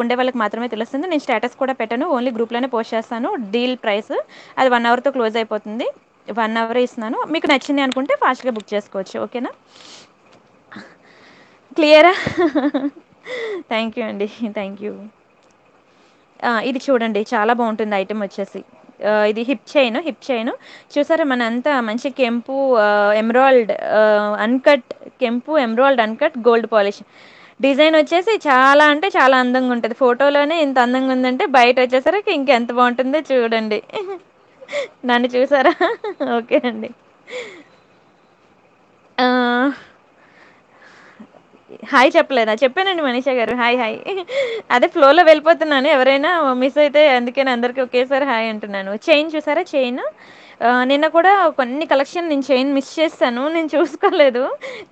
ఉండే వాళ్ళకి మాత్రమే తెలుస్తుంది, నేను స్టేటస్ కూడా పెట్టాను, ఓన్లీ గ్రూప్లోనే పోస్ట్ చేస్తాను. డీల్ ప్రైస్ అది 1 hourతో క్లోజ్ అయిపోతుంది, 1 hour ఇస్తున్నాను, మీకు నచ్చింది అనుకుంటే ఫాస్ట్గా బుక్ చేసుకోవచ్చు, ఓకేనా? క్లియరా? థ్యాంక్ యూ అండి, థ్యాంక్ యూ. ఇది చూడండి చాలా బాగుంటుంది ఐటెం వచ్చేసి, ఇది హిప్ చైన్ చూసారా, మనంతా మంచి కెంపు emerald uncut, gold polish design వచ్చేసి చాలా అందంగా ఉంటుంది. ఫోటోలోనే ఇంత అందంగా ఉందంటే బయట వచ్చేసరికి ఇంకెంత బాగుంటుందో చూడండి, నన్ను చూసారా? ఓకే అండి. Hi, Chaplana. Chappan Manisha garu. Hi, hi. That's flow la velipothunnanu. Evaraina miss aithe andukene andariki okay sir hi antunnanu. Chain chusara chain. Nena kuda konni collection nin chain miss chesanu. Nen chuskoledu.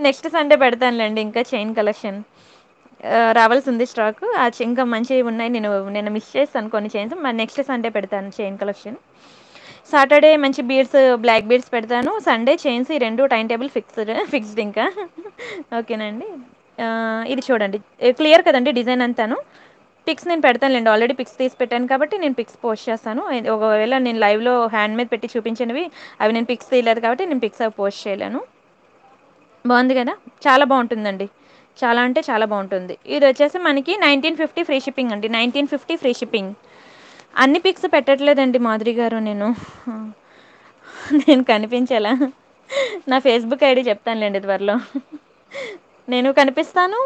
Next Sunday pedtanlendi inka chain collection. రావాల్సింది stock ఆ ఇంకా మంచివి ఉన్నాయి నేను miss చేశాను కొన్ని chains మరి next Sunday పెడతాను చైన్ కలెక్షన్ సాటర్డే మంచి బీడ్స్ బ్లాక్ బీడ్స్ పెడతాను సండే చైన్స్ ఈ రెండు టైం టేబుల్ ఫిక్స్డ్ ఇంకా ఓకేనండి ఇది చూడండి క్లియర్ కదండి డిజైన్ అంతాను పిక్స్ నేను పెడతానులేండి ఆల్రెడీ పిక్స్ తీసి పెట్టాను కాబట్టి నేను పిక్స్ పోస్ట్ చేస్తాను ఒకవేళ నేను లైవ్ లో హ్యాండ్ మేడ్ పెట్టి చూపించినవి అవి నేను పిక్స్ తీయలేదు కాబట్టి నేను పిక్స్ అవి పోస్ట్ చేయలేను బాగుంది కదా చాలా బాగుంటుందండి చాలా అంటే చాలా బాగుంటుంది ఇది వచ్చేసి మనకి 1950 ఫ్రీ షిప్పింగ్ అండి 1950 ఫ్రీ షిప్పింగ్ అన్ని పిక్స్ పెట్టట్లేదండి మాధురి గారు నేను కనిపించాలా నా ఫేస్బుక్ ఐడి చెప్తానులేండి త్వరలో నేను కనిపిస్తాను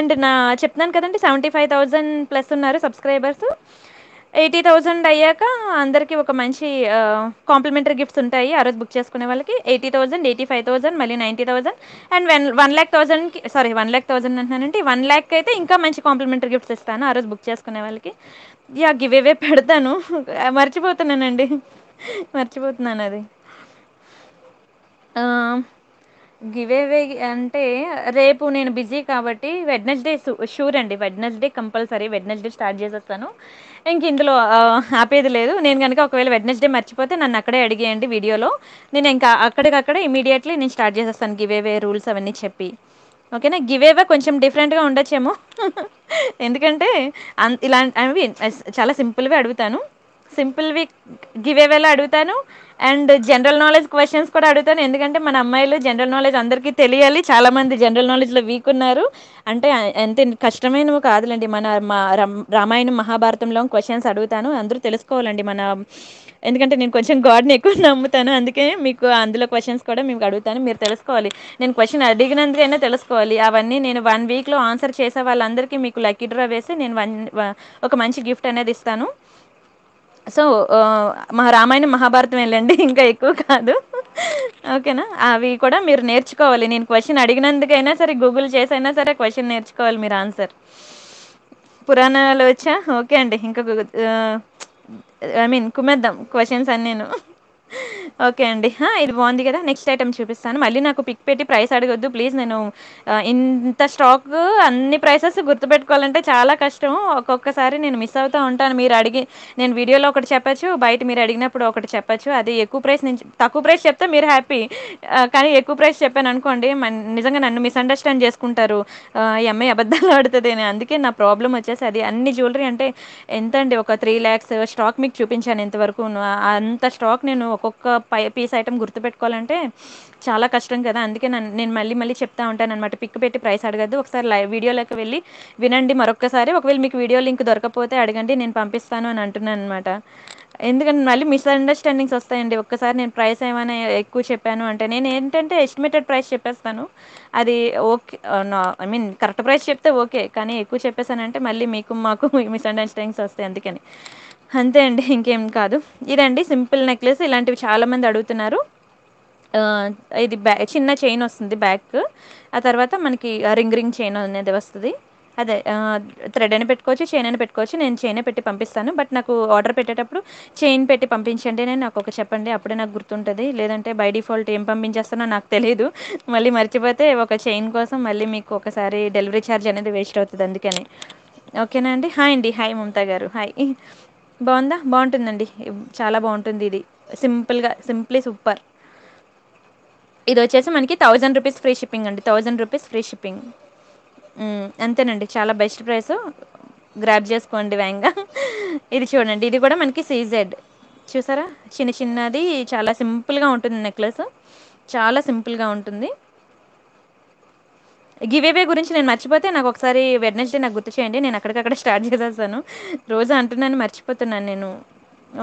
అండ్ నా చెప్తాను కదండి 75000 ప్లస్ ఉన్నారు సబ్స్క్రైబర్స్ 80000 అయ్యాక అందరికి ఒక మంచి కాంప్లిమెంటరీ గిఫ్ట్స్ ఉంటాయి ఆ రోజు బుక్ చేసుకునే వాళ్ళకి 80000 85000 మళ్ళీ 90000 అండ్ 1 లక్ష 1000 కి సారీ 1 లక్ష 1000 అంటున్నానంటే 1 లక్ష అయితే ఇంకా మంచి కాంప్లిమెంటరీ గిఫ్ట్స్ ఇస్తాను ఆ రోజు బుక్ చేసుకునే వాళ్ళకి యా గివ్ అవే పెడతాను మర్చిపోతున్నానండి మర్చిపోతున్నాను అది గివ్ అవే అంటే రేపు నేను బిజీ కాబట్టి వెడ్నెస్డే షూర్ అండి వెడ్నెస్డే కంపల్సరీ వెడ్నెస్డే స్టార్ట్ చేసేస్తాను ఇంక ఇందులో ఆపేది లేదు నేను కనుక ఒకవేళ వెడ్నెస్డే మర్చిపోతే నన్ను అక్కడే అడిగేయండి వీడియోలో నేను ఇంకా అక్కడికక్కడే ఇమీడియట్లీ నేను స్టార్ట్ చేసేస్తాను గివ్ అవే రూల్స్ అవన్నీ చెప్పి ఓకేనా గివ్ అవే కొంచెం డిఫరెంట్గా ఉండొచ్చేమో ఎందుకంటే ఇలా అవి చాలా సింపుల్వి అడుగుతాను సింపుల్వి గివ్ అవేలా అడుగుతాను అండ్ జనరల్ నాలెడ్జ్ క్వశ్చన్స్ కూడా అడుగుతాను ఎందుకంటే మన అమ్మాయిలు జనరల్ నాలెడ్జ్ అందరికీ తెలియాలి చాలామంది జనరల్ నాలెడ్జ్లో వీక్ ఉన్నారు అంటే ఎంత కష్టమైనవి కాదులండి మన రామాయణం మహాభారతంలో క్వశ్చన్స్ అడుగుతాను అందరూ తెలుసుకోవాలండి మన ఎందుకంటే నేను కొంచెం గాడ్ని ఎక్కువ నమ్ముతాను అందుకే మీకు అందులో క్వశ్చన్స్ కూడా మీకు అడుగుతాను మీరు తెలుసుకోవాలి నేను క్వశ్చన్ అడిగినందుకైనా తెలుసుకోవాలి అవన్నీ నేను 1 వీక్లో ఆన్సర్ చేసే వాళ్ళందరికీ మీకు లక్కీ డ్రా వేసి నేను ఒక మంచి గిఫ్ట్ అనేది ఇస్తాను సో రామాయణం మహాభారతం వెళ్ళండి ఇంకా ఎక్కువ కాదు ఓకేనా అవి కూడా మీరు నేర్చుకోవాలి నేను క్వశ్చన్ అడిగినందుకైనా సరే గూగుల్ చేసైనా సరే క్వశ్చన్ నేర్చుకోవాలి మీరు ఆన్సర్ పురాణాలు వచ్చా ఓకే అండి ఇంకా ఐ మీన్ కుమ్మేద్దాం క్వశ్చన్స్ అని నేను ఓకే అండి ఇది బాగుంది కదా నెక్స్ట్ ఐటమ్ చూపిస్తాను మళ్ళీ నాకు పిక్ పెట్టి ప్రైస్ అడగొద్దు ప్లీజ్ నేను ఇంత స్టాక్ అన్ని ప్రైసెస్ గుర్తుపెట్టుకోవాలంటే చాలా కష్టం ఒక్కొక్కసారి నేను మిస్ అవుతూ ఉంటాను మీరు అడిగి నేను వీడియోలో ఒకటి చెప్పచ్చు బయట మీరు అడిగినప్పుడు ఒకటి చెప్పచ్చు అది ఎక్కువ ప్రైస్ నేను తక్కువ ప్రైస్ చెప్తే మీరు హ్యాపీ కానీ ఎక్కువ ప్రైస్ చెప్పాను అనుకోండి నిజంగా నన్ను మిస్అండర్స్టాండ్ చేసుకుంటారు ఈ అమ్మాయి అబద్ధాలు ఆడుతుంది అని అందుకే నా ప్రాబ్లం వచ్చేసి అది అన్ని జ్యువెలరీ అంటే ఎంత అండి ఒక 3 lakhs స్టాక్ మీకు చూపించాను ఇంతవరకు అంత స్టాక్ నేను ఒక్కొక్క పీస్ ఐటమ్ గుర్తుపెట్టుకోవాలంటే చాలా కష్టం కదా అందుకే నేను మళ్ళీ మళ్ళీ చెప్తా ఉంటాను అనమాట పిక్ పెట్టి ప్రైస్ అడగద్దు ఒకసారి లైవ్ వీడియోలోకి వెళ్ళి వినండి మరొకసారి ఒకవేళ మీకు వీడియో లింక్ దొరకకపోతే అడగండి నేను పంపిస్తాను అని అంటున్నాను అనమాట ఎందుకంటే మళ్ళీ మిస్అండర్స్టాండింగ్స్ వస్తాయండి ఒక్కసారి నేను ప్రైస్ ఏమైనా ఎక్కువ చెప్పాను అంటే నేను ఏంటంటే ఎస్టిమేటెడ్ ప్రైస్ చెప్పేస్తాను అది okay I mean correct price చెప్తే ఓకే కానీ ఎక్కువ చెప్పేసానంటే మళ్ళీ మీకు మాకు మిస్అండర్స్టాండింగ్స్ వస్తాయి అందుకని అంతే అండి ఇంకేం కాదు ఇదండి సింపుల్ నెక్లెస్ ఇలాంటివి చాలామంది అడుగుతున్నారు ఇది చిన్న చైన్ వస్తుంది బ్యాక్ ఆ తర్వాత మనకి రింగ్ రింగ్ చైన్ అనేది వస్తుంది అదే థ్రెడ్ అని పెట్టుకోవచ్చు చైన్ అని పెట్టుకోవచ్చు నేను చైనే పెట్టి పంపిస్తాను బట్ నాకు ఆర్డర్ పెట్టేటప్పుడు చైన్ పెట్టి పంపించండి నేను నాకు ఒక చెప్పండి అప్పుడే నాకు గుర్తుంటుంది లేదంటే బై డిఫాల్ట్ ఏం పంపించేస్తానో నాకు తెలియదు మళ్ళీ మర్చిపోతే ఒక చైన్ కోసం మళ్ళీ మీకు ఒకసారి డెలివరీ ఛార్జ్ అనేది వేస్ట్ అవుతుంది అందుకని ఓకేనా అండి హాయ్ అండి హాయ్ మమతా గారు హాయ్ బాగుందా బాగుంటుందండి చాలా బాగుంటుంది ఇది సింపుల్గా సింప్లీ సూపర్ ఇది వచ్చేసి మనకి 1000 రూపీస్ ఫ్రీ షిప్పింగ్ అండి 1000 రూపీస్ ఫ్రీ షిప్పింగ్ అంతేనండి చాలా బెస్ట్ ప్రైస్ గ్రాబ్ చేసుకోండి వేగంగా ఇది చూడండి ఇది కూడా మనకి సీజెడ్ చూసారా చిన్న చిన్నది చాలా సింపుల్గా ఉంటుంది నెక్లెస్ చాలా సింపుల్గా ఉంటుంది గివ్ అవే గురించి నేను మర్చిపోతే నాకు ఒకసారి వెడ్నెస్డే నాకు గుర్తు చేయండి నేను అక్కడికక్కడ స్టార్ట్ చేసేస్తాను రోజు అంటున్నాను మర్చిపోతున్నాను నేను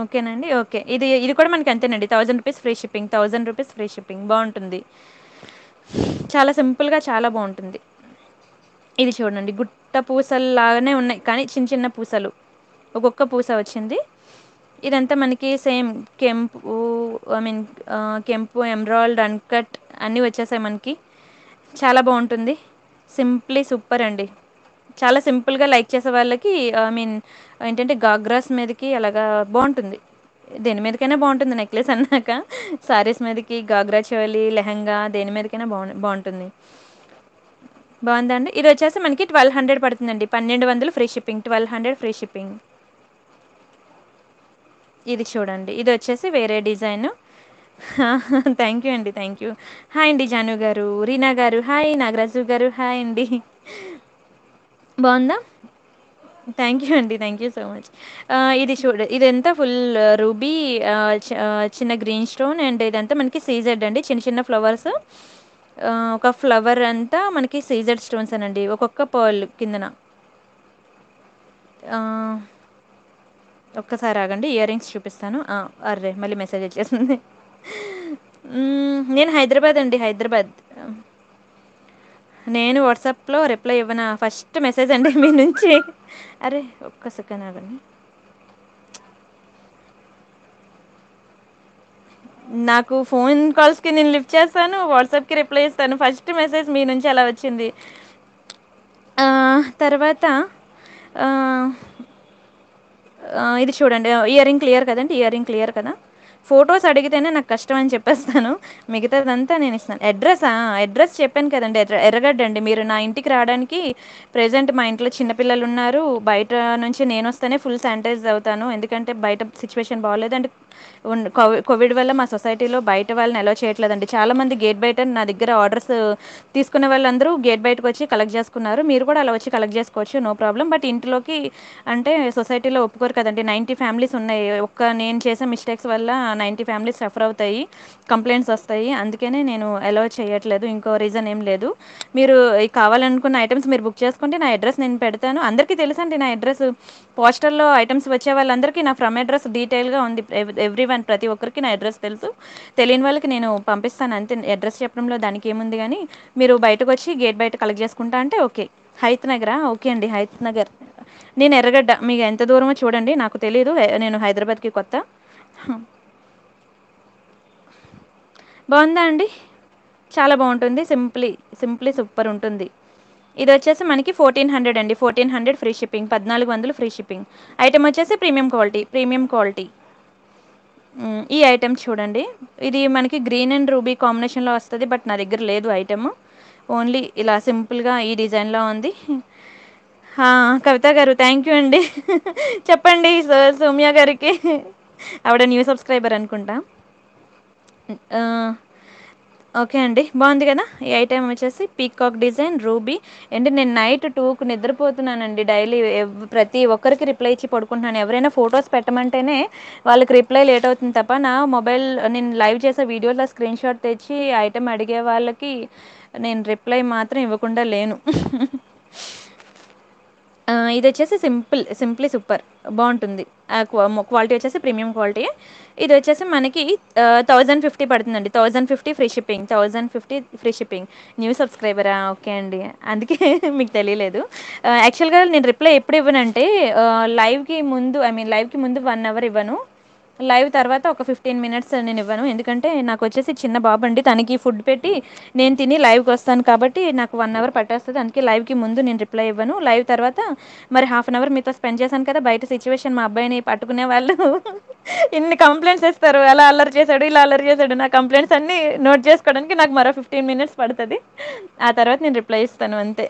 ఓకేనండి ఓకే ఇది ఇది కూడా మనకి అంతేనండి 1000 rupees free shipping 1000 rupees free shipping బాగుంటుంది చాలా సింపుల్గా చాలా బాగుంటుంది ఇది చూడండి గుట్ట పూసలు లాగానే ఉన్నాయి కానీ చిన్న చిన్న పూసలు ఒక్కొక్క పూస వచ్చింది ఇదంతా మనకి సేమ్ కెంపు ఐ మీన్ కెంపు ఎమరాల్డ్ అన్కట్ అన్నీ వచ్చేసాయి మనకి చాలా బాగుంటుంది సింప్లీ సూపర్ అండి. చాలా సింపుల్ గా లైక్ చేసే వాళ్ళకి ఐ మీన్ ఏంటంటే గాగ్రాస్ మీదకి అలాగా బాగుంటుంది, దేని మీదకైనా బాగుంటుంది నెక్లెస్ అన్నాక. సారీస్ మీదకి గాగ్రా చోలి లెహంగా దేని మీదకైనా బాగుంటుంది. బాగుందండి. ఇది వచ్చేసి మనకి 1200 పడుతుందండి, 1200 ఫ్రీ షిప్పింగ్, 1200 ఫ్రీ షిప్పింగ్. ఇది చూడండి, ఇది వచ్చేసి వేరే డిజైన్. థ్యాంక్ యూ అండి, థ్యాంక్ యూ. హాయ్ అండి జాను గారు, రీనా గారు, హాయ్ నాగరాజు గారు, హాయ్ అండి. బాగుందా? థ్యాంక్ యూ అండి, థ్యాంక్ యూ సో మచ్. ఇది చూడ, ఇదంతా ఫుల్ రూబీ చిన్న గ్రీన్ స్టోన్ అండ్ ఇదంతా మనకి సీజెడ్ అండి. చిన్న చిన్న ఫ్లవర్స్, ఒక ఫ్లవర్ అంతా మనకి సీజెడ్ స్టోన్స్ అనండి, ఒక్కొక్క పర్ల్ కిందన. ఒక్కసారి ఆగండి, ఇయర్ రింగ్స్ చూపిస్తాను. అర్రే మళ్ళీ మెసేజ్ వచ్చేసింది. నేను హైదరాబాద్ అండి, హైదరాబాద్. నేను వాట్సాప్లో రిప్లై ఇవ్వన ఫస్ట్ మెసేజ్ అండి మీ నుంచి. అరే ఒక్క సెకండ్ ఆగండి, నాకు ఫోన్ కాల్స్కి నేను లిఫ్ట్ చేస్తాను, వాట్సాప్కి రిప్లై ఇస్తాను. ఫస్ట్ మెసేజ్ మీ నుంచి అలా వచ్చింది. తర్వాత ఇది చూడండి, ఇయర్ రింగ్ క్లియర్ కదండి, ఇయర్ రింగ్ క్లియర్ కదా. ఫొటోస్ అడిగితేనే నాకు కష్టం అని చెప్పేస్తాను, మిగతాదంతా నేను ఇస్తాను. అడ్రస్సా? అడ్రస్ చెప్పాను కదండి, ఎర్రగడ్డ అండి. మీరు నా ఇంటికి రావడానికి, ప్రజెంట్ మా ఇంట్లో చిన్నపిల్లలు ఉన్నారు, బయట నుంచి నేను వస్తేనే ఫుల్ శానిటైజ్ అవుతాను, ఎందుకంటే బయట సిచ్యువేషన్ బాగోలేదు అండి. కోవిడ్ వల్ల మా సొసైటీలో బయట వాళ్ళని అలో చేయట్లేదండి. చాలామంది గేట్ బయట నా దగ్గర ఆర్డర్స్ తీసుకునే వాళ్ళందరూ గేట్ బయటకు వచ్చి కలెక్ట్ చేసుకున్నారు. మీరు కూడా అలా వచ్చి కలెక్ట్ చేసుకోవచ్చు, నో ప్రాబ్లం. బట్ ఇంట్లోకి అంటే సొసైటీలో ఒప్పుకోరు కదండి. 90 ఫ్యామిలీస్ ఉన్నాయి, ఒక్క నేను చేసే మిస్టేక్స్ వల్ల 90 ఫ్యామిలీస్ సఫర్ అవుతాయి, కంప్లైంట్స్ వస్తాయి. అందుకనే నేను అలో చేయట్లేదు, ఇంకో రీజన్ ఏం లేదు. మీరు కావాలనుకున్న ఐటమ్స్ మీరు బుక్ చేసుకుంటే నా అడ్రస్ నేను పెడతాను. అందరికీ తెలుసండి నా అడ్రస్, పోస్టల్లో ఐటమ్స్ వచ్చే వాళ్ళందరికీ నా ఫ్రమ్ అడ్రస్ డీటెయిల్గా ఉంది. ఎవ్రీ వన్, ప్రతి ఒక్కరికి నా అడ్రస్ తెలుసు, తెలియని వాళ్ళకి నేను పంపిస్తాను అంతే. అడ్రస్ చెప్పడంలో దానికి ఏముంది, కానీ మీరు బయటకు వచ్చి గేట్ బయట కలెక్ట్ చేసుకుంటా అంటే ఓకే. హైత్ నగరా? ఓకే అండి, హైత్ నగర్. నేను ఎర్రగడ్డ, మీకు ఎంత దూరమో చూడండి, నాకు తెలియదు, నేను హైదరాబాద్కి కొత్త. బాగుందా అండి? చాలా బాగుంటుంది, సింప్లీ సూపర్ ఉంటుంది. ఇది వచ్చేసి మనకి 1400 అండి, 1400 free shipping, 1400 free shipping. Item వచ్చేసి ప్రీమియం క్వాలిటీ, ప్రీమియం క్వాలిటీ. ఈ ఐటెం చూడండి, ఇది మనకి గ్రీన్ అండ్ రూబీ కాంబినేషన్లో వస్తుంది, బట్ నా దగ్గర లేదు ఐటమ్. ఓన్లీ ఇలా సింపుల్గా ఈ డిజైన్లో ఉంది. కవిత గారు థ్యాంక్ యూ అండి. చెప్పండి సౌమ్య గారికి, ఆవిడ న్యూ సబ్స్క్రైబర్ అనుకుంటా. ఓకే అండి, బాగుంది కదా. ఈ ఐటమ్ వచ్చేసి పీకాక్ డిజైన్ రూబీ అండి. నేను నైట్ 2కు నిద్రపోతున్నానండి డైలీ, ప్రతి ఒక్కరికి రిప్లై ఇచ్చి పడుకుంటున్నాను. ఎవరైనా ఫొటోస్ పెట్టమంటేనే వాళ్ళకి రిప్లై లేట్ అవుతుంది తప్ప, నా మొబైల్ నేను లైవ్ చేసే వీడియోలో స్క్రీన్ షాట్ తెచ్చి ఐటమ్ అడిగే వాళ్ళకి నేను రిప్లై మాత్రం ఇవ్వకుండా లేను. ఇది వచ్చేసి సింప్లీ సూపర్ బాగుంటుంది. క్వాలిటీ వచ్చేసి ప్రీమియం క్వాలిటీ. ఇది వచ్చేసి మనకి 1050 పడుతుందండి, 1050 free shipping, 1050 free shipping. New సబ్స్క్రైబరా? ఓకే అండి, అందుకే మీకు తెలియలేదు. యాక్చువల్గా నేను రిప్లై ఎప్పుడు ఇవ్వనంటే లైవ్కి ముందు, ఐ మీన్ లైవ్కి ముందు 1 hour ఇవ్వను, లైవ్ తర్వాత ఒక 15 minutes నేను ఇవ్వను. ఎందుకంటే నాకు వచ్చేసి చిన్న బాబు అండి, తనకి ఫుడ్ పెట్టి నేను తిని లైవ్కి వస్తాను కాబట్టి నాకు 1 hour పట్టేస్తుంది. అందుకే లైవ్కి ముందు నేను రిప్లై ఇవ్వను. లైవ్ తర్వాత మరి 30 minutes మీతో స్పెండ్ చేశాను కదా, బయట సిచ్యువేషన్ మా అబ్బాయిని పట్టుకునే వాళ్ళు ఇన్ని కంప్లైంట్స్ ఇస్తారు, అలా అల్లరి చేశాడు, ఇలా అల్లరి చేశాడు. నా కంప్లైంట్స్ అన్నీ నోట్ చేసుకోవడానికి నాకు మరో 15 minutes పడుతుంది, ఆ తర్వాత నేను రిప్లై ఇస్తాను అంతే.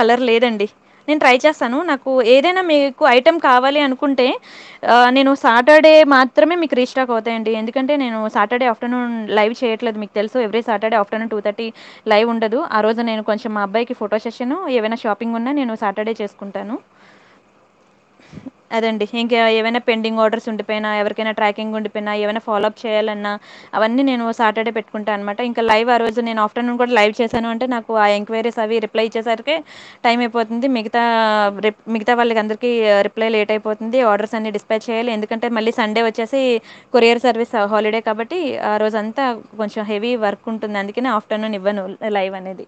కలర్ లేదండి, నేను ట్రై చేస్తాను. నాకు ఏదైనా మీకు ఐటెం కావాలి అనుకుంటే నేను సాటర్డే మాత్రమే మీకు రీస్టాక్ అవుతాయండి. ఎందుకంటే నేను సాటర్డే ఆఫ్టర్నూన్ లైవ్ చేయట్లేదు, మీకు తెలుసు. ఎవ్రీ సాటర్డే ఆఫ్టర్నూన్ 2:30 లైవ్ ఉండదు. ఆ రోజు నేను కొంచెం మా అబ్బాయికి ఫోటో సెషన్, ఏవైనా షాపింగ్ ఉన్నా నేను సాటర్డే చేసుకుంటాను అదండి. ఇంకా ఏమైనా పెండింగ్ ఆర్డర్స్ ఉండిపోయినా, ఎవరికైనా ట్రాకింగ్ ఉండిపోయినా, ఏమైనా ఫాలోఅప్ చేయాలన్నా అవన్నీ నేను సాటర్డే పెట్టుకుంటాను అనమాట. ఇంకా లైవ్ ఆ రోజు నేను ఆఫ్టర్నూన్ కూడా లైవ్ చేశాను అంటే నాకు ఆ ఎంక్వైరీస్ అవి రిప్లై ఇచ్చేసరికి టైం అయిపోతుంది. మిగతా వాళ్ళకి అందరికీ రిప్లై లేట్ అయిపోతుంది, ఆర్డర్స్ అన్ని డిస్పాచ్ చేయాలి. ఎందుకంటే మళ్ళీ సండే వచ్చేసి కొరియర్ సర్వీస్ హాలిడే కాబట్టి ఆ రోజంతా కొంచెం హెవీ వర్క్ ఉంటుంది. అందుకనే ఆఫ్టర్నూన్ ఇవ్వను లైవ్ అనేది.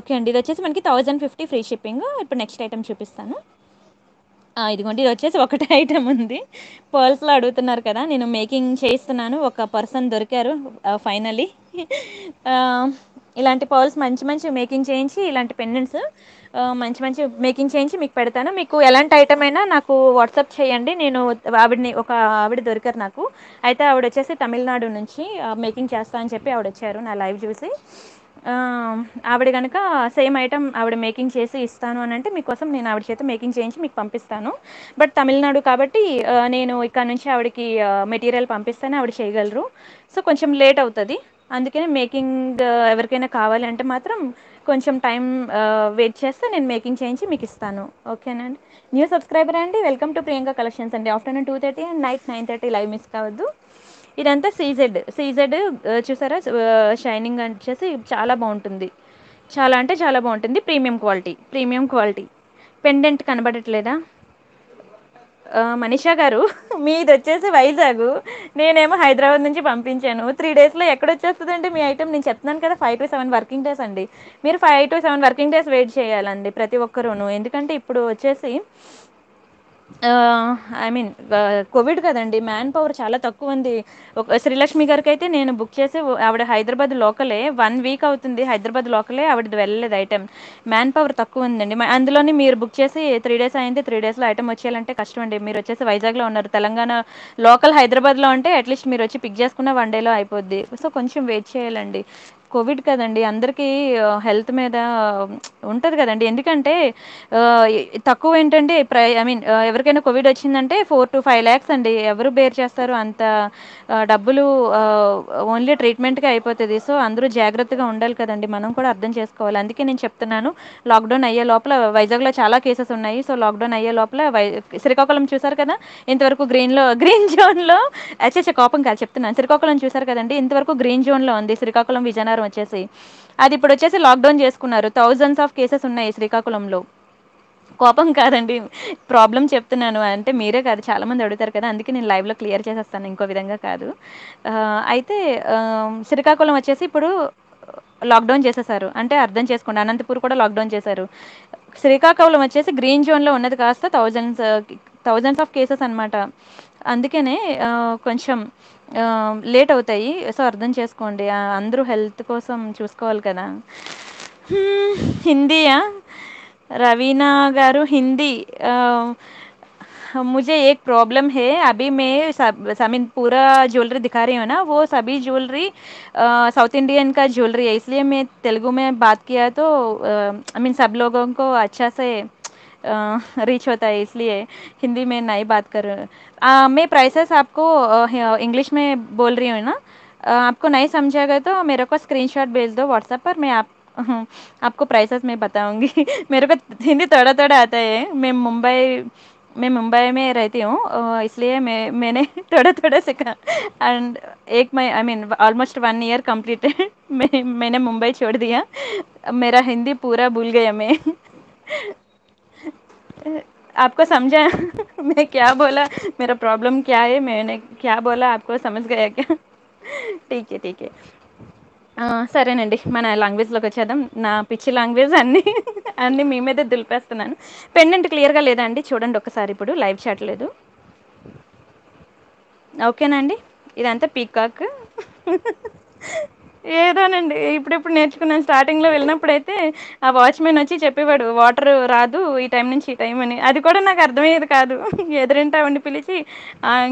ఓకే అండి, ఇది వచ్చేసి మనకి 1050 ఫ్రీ షిప్పింగ్. ఇప్పుడు నెక్స్ట్ ఐటమ్ చూపిస్తాను. ఇదిగోండి ఇది వచ్చేసి ఒకటి ఐటమ్ ఉంది పర్ల్స్ లో అడుగుతున్నారు కదా నేను మేకింగ్ చేస్తున్నాను ఒక పర్సన్ దొరికారు ఫైనల్లీ ఇలాంటి పర్ల్స్ మంచి మంచి మేకింగ్ చేయించి ఇలాంటి పెండెంట్స్ మంచి మంచి మేకింగ్ చేయించి మీకు పెడతాను మీకు ఎలాంటి ఐటమ్ అయినా నాకు వాట్సాప్ చేయండి నేను ఆవిడ దొరికారు నాకు అయితే ఆవిడ వచ్చేసి తమిళనాడు నుంచి మేకింగ్ చేస్తా అని చెప్పి ఆవిడ వచ్చారు నా లైవ్ చూసి ఆవిడ గనుక సేమ్ ఐటమ్ ఆవిడ మేకింగ్ చేసి ఇస్తాను అని అంటే మీకోసం నేను ఆవిడ చేత మేకింగ్ చేయించి మీకు పంపిస్తాను బట్ తమిళనాడు కాబట్టి నేను ఇక్కడ నుంచి ఆవిడకి మెటీరియల్ పంపిస్తాను ఆవిడ చేయగలరు సో కొంచెం లేట్ అవుతుంది అందుకనే మేకింగ్ ఎవరికైనా కావాలి అంటే మాత్రం కొంచెం టైం వెయిట్ చేస్తే నేను మేకింగ్ చేయించి మీకు ఇస్తాను ఓకేనండి న్యూ సబ్స్క్రైబర్ అండి వెల్కమ్ టు ప్రియాంక కలెక్షన్స్ అండి afternoon 2:30 and night 9:30 live miss కావద్దు ఇదంతా CZ చూసారా షైనింగ్ అని వచ్చేసి చాలా బాగుంటుంది చాలా అంటే చాలా బాగుంటుంది ప్రీమియం క్వాలిటీ పెండెంట్ కనబడట్లేదా మనీషా గారు మీది వచ్చేసి వైజాగ్ నేనేమో హైదరాబాద్ నుంచి పంపించాను 3 days లో ఎక్కడొచ్చేస్తుందండి మీ ఐటమ్ నేను చెప్తున్నాను కదా 5 to 7 వర్కింగ్ డేస్ అండి మీరు 5 to 7 వర్కింగ్ డేస్ వెయిట్ చేయాలండి ప్రతి ఒక్కరూను ఎందుకంటే ఇప్పుడు వచ్చేసి ఐ మీన్ కోవిడ్ కదండి మ్యాన్ పవర్ చాలా తక్కువ ఉంది శ్రీలక్ష్మి గారికి అయితే నేను బుక్ చేసి ఆవిడ హైదరాబాద్ లోకలే 1 week అవుతుంది హైదరాబాద్ లోకలే ఆవిడది వెళ్ళలేదు ఐటమ్ మ్యాన్ పవర్ తక్కువ ఉందండి అందులోని మీరు బుక్ చేసి 3 days అయింది 3 days లో ఐటమ్ వచ్చేయాలంటే కష్టం అండి మీరు వచ్చేసి వైజాగ్లో ఉన్నారు తెలంగాణ లోకల్ హైదరాబాద్లో అంటే అట్లీస్ట్ మీరు వచ్చి పిక్ చేసుకున్న 1 dayలో అయిపోద్ది సో కొంచెం వెయిట్ చేయాలండి కోవిడ్ కదండి అందరికీ హెల్త్ మీద ఉంటుంది కదండి ఎందుకంటే తక్కువ ఏంటంటే ఐ మీన్ ఎవరికైనా కోవిడ్ వచ్చిందంటే 4 to 5 lakhs అండి ఎవరు బేర్ చేస్తారు అంత డబ్బులు ఓన్లీ ట్రీట్మెంట్కే అయిపోతుంది సో అందరూ జాగ్రత్తగా ఉండాలి కదండి మనం కూడా అర్థం చేసుకోవాలి అందుకే నేను చెప్తున్నాను లాక్డౌన్ అయ్యే లోపల వైజాగ్లో చాలా కేసెస్ ఉన్నాయి సో లాక్డౌన్ అయ్యే లోపల శ్రీకాకుళం చూసారు కదా ఇంతవరకు గ్రీన్ జోన్లో వచ్చేసి కోపం కాదు చెప్తున్నాను శ్రీకాకుళం చూసారు కదండి ఇంతవరకు గ్రీన్ జోన్లో ఉంది శ్రీకాకుళం విజయనగరం వచ్చేసి అది ఇప్పుడు వచ్చేసి లాక్డౌన్ చేసుకున్నారు 1000s of cases ఉన్నాయి శ్రీకాకుళంలో కోపం కాదండి ప్రాబ్లం చెప్తున్నాను అంటే మీరే కాదు చాలామంది అడుగుతారు కదా అందుకే నేను లైవ్లో క్లియర్ చేసేస్తాను ఇంకో విధంగా కాదు అయితే శ్రీకాకుళం వచ్చేసి ఇప్పుడు లాక్డౌన్ చేసేసారు అంటే అర్థం చేసుకోండి అనంతపూర్ కూడా లాక్డౌన్ చేశారు శ్రీకాకుళం వచ్చేసి గ్రీన్ జోన్లో ఉన్నది కాస్త థౌజండ్స్ ఆఫ్ కేసెస్ అనమాట అందుకనే కొంచెం లేట్ అవుతాయి సో అర్థం చేసుకోండి అందరూ హెల్త్ కోసం చూసుకోవాలి కదా హిందీయా రవీనా గారు హిందీ मुझे एक प्रॉब्लम है अभी मैं पूरा ज्वेलरी दिखा रही हूँ ना वो सभी ज्वेलरी साउथ इंडियन का ज्वेलरी है इसलिए मैं तेलुगु में बात किया तो आई मीन सब लोगों को अच्छा से रीच होता है इसलिए हिंदी में नहीं बात कर रही हूँ मैं प्राइसेस आपको इंग्लिश में बोल रही हूँ ना आपको नहीं समझेगा तो मेरे को स्क्रीनशॉट भेज दो व्हाट्सएप पर मैं आपको प्राइसेस में बताऊँगी मेरे को हिंदी थोड़ा थोड़ा आता है मैं मुंबई में रहती हूँ इसलिए मैंने थोड़ा थोड़ा सीखा एंड ऑलमोस्ट 1 year कंप्लीटेड मैंने मुंबई छोड़ दिया मेरा हिंदी पूरा भूल गया मैं आपको समझा मैं क्या बोला मेरा प्रॉब्लम क्या है मैंने क्या बोला आपको समझ गया क्या ठीक है సరేనండి మన లాంగ్వేజ్లోకి వచ్చేద్దాం నా పిచ్చి లాంగ్వేజ్ అన్నీ మీ మీదే దులిపేస్తున్నాను పెండెంట్ క్లియర్గా లేదా అండి చూడండి ఒకసారి ఇప్పుడు లైవ్ చాట్ లేదు ఓకేనండి ఇదంతా పీకాక్ ఏదోనండి ఇప్పుడెప్పుడు నేర్చుకున్నాను స్టార్టింగ్లో వెళ్ళినప్పుడైతే ఆ వాచ్మెన్ వచ్చి చెప్పేవాడు వాటర్ రాదు ఈ టైం నుంచి ఈ టైం అని అది కూడా నాకు అర్థమయ్యేది కాదు ఎదురింటావండి పిలిచి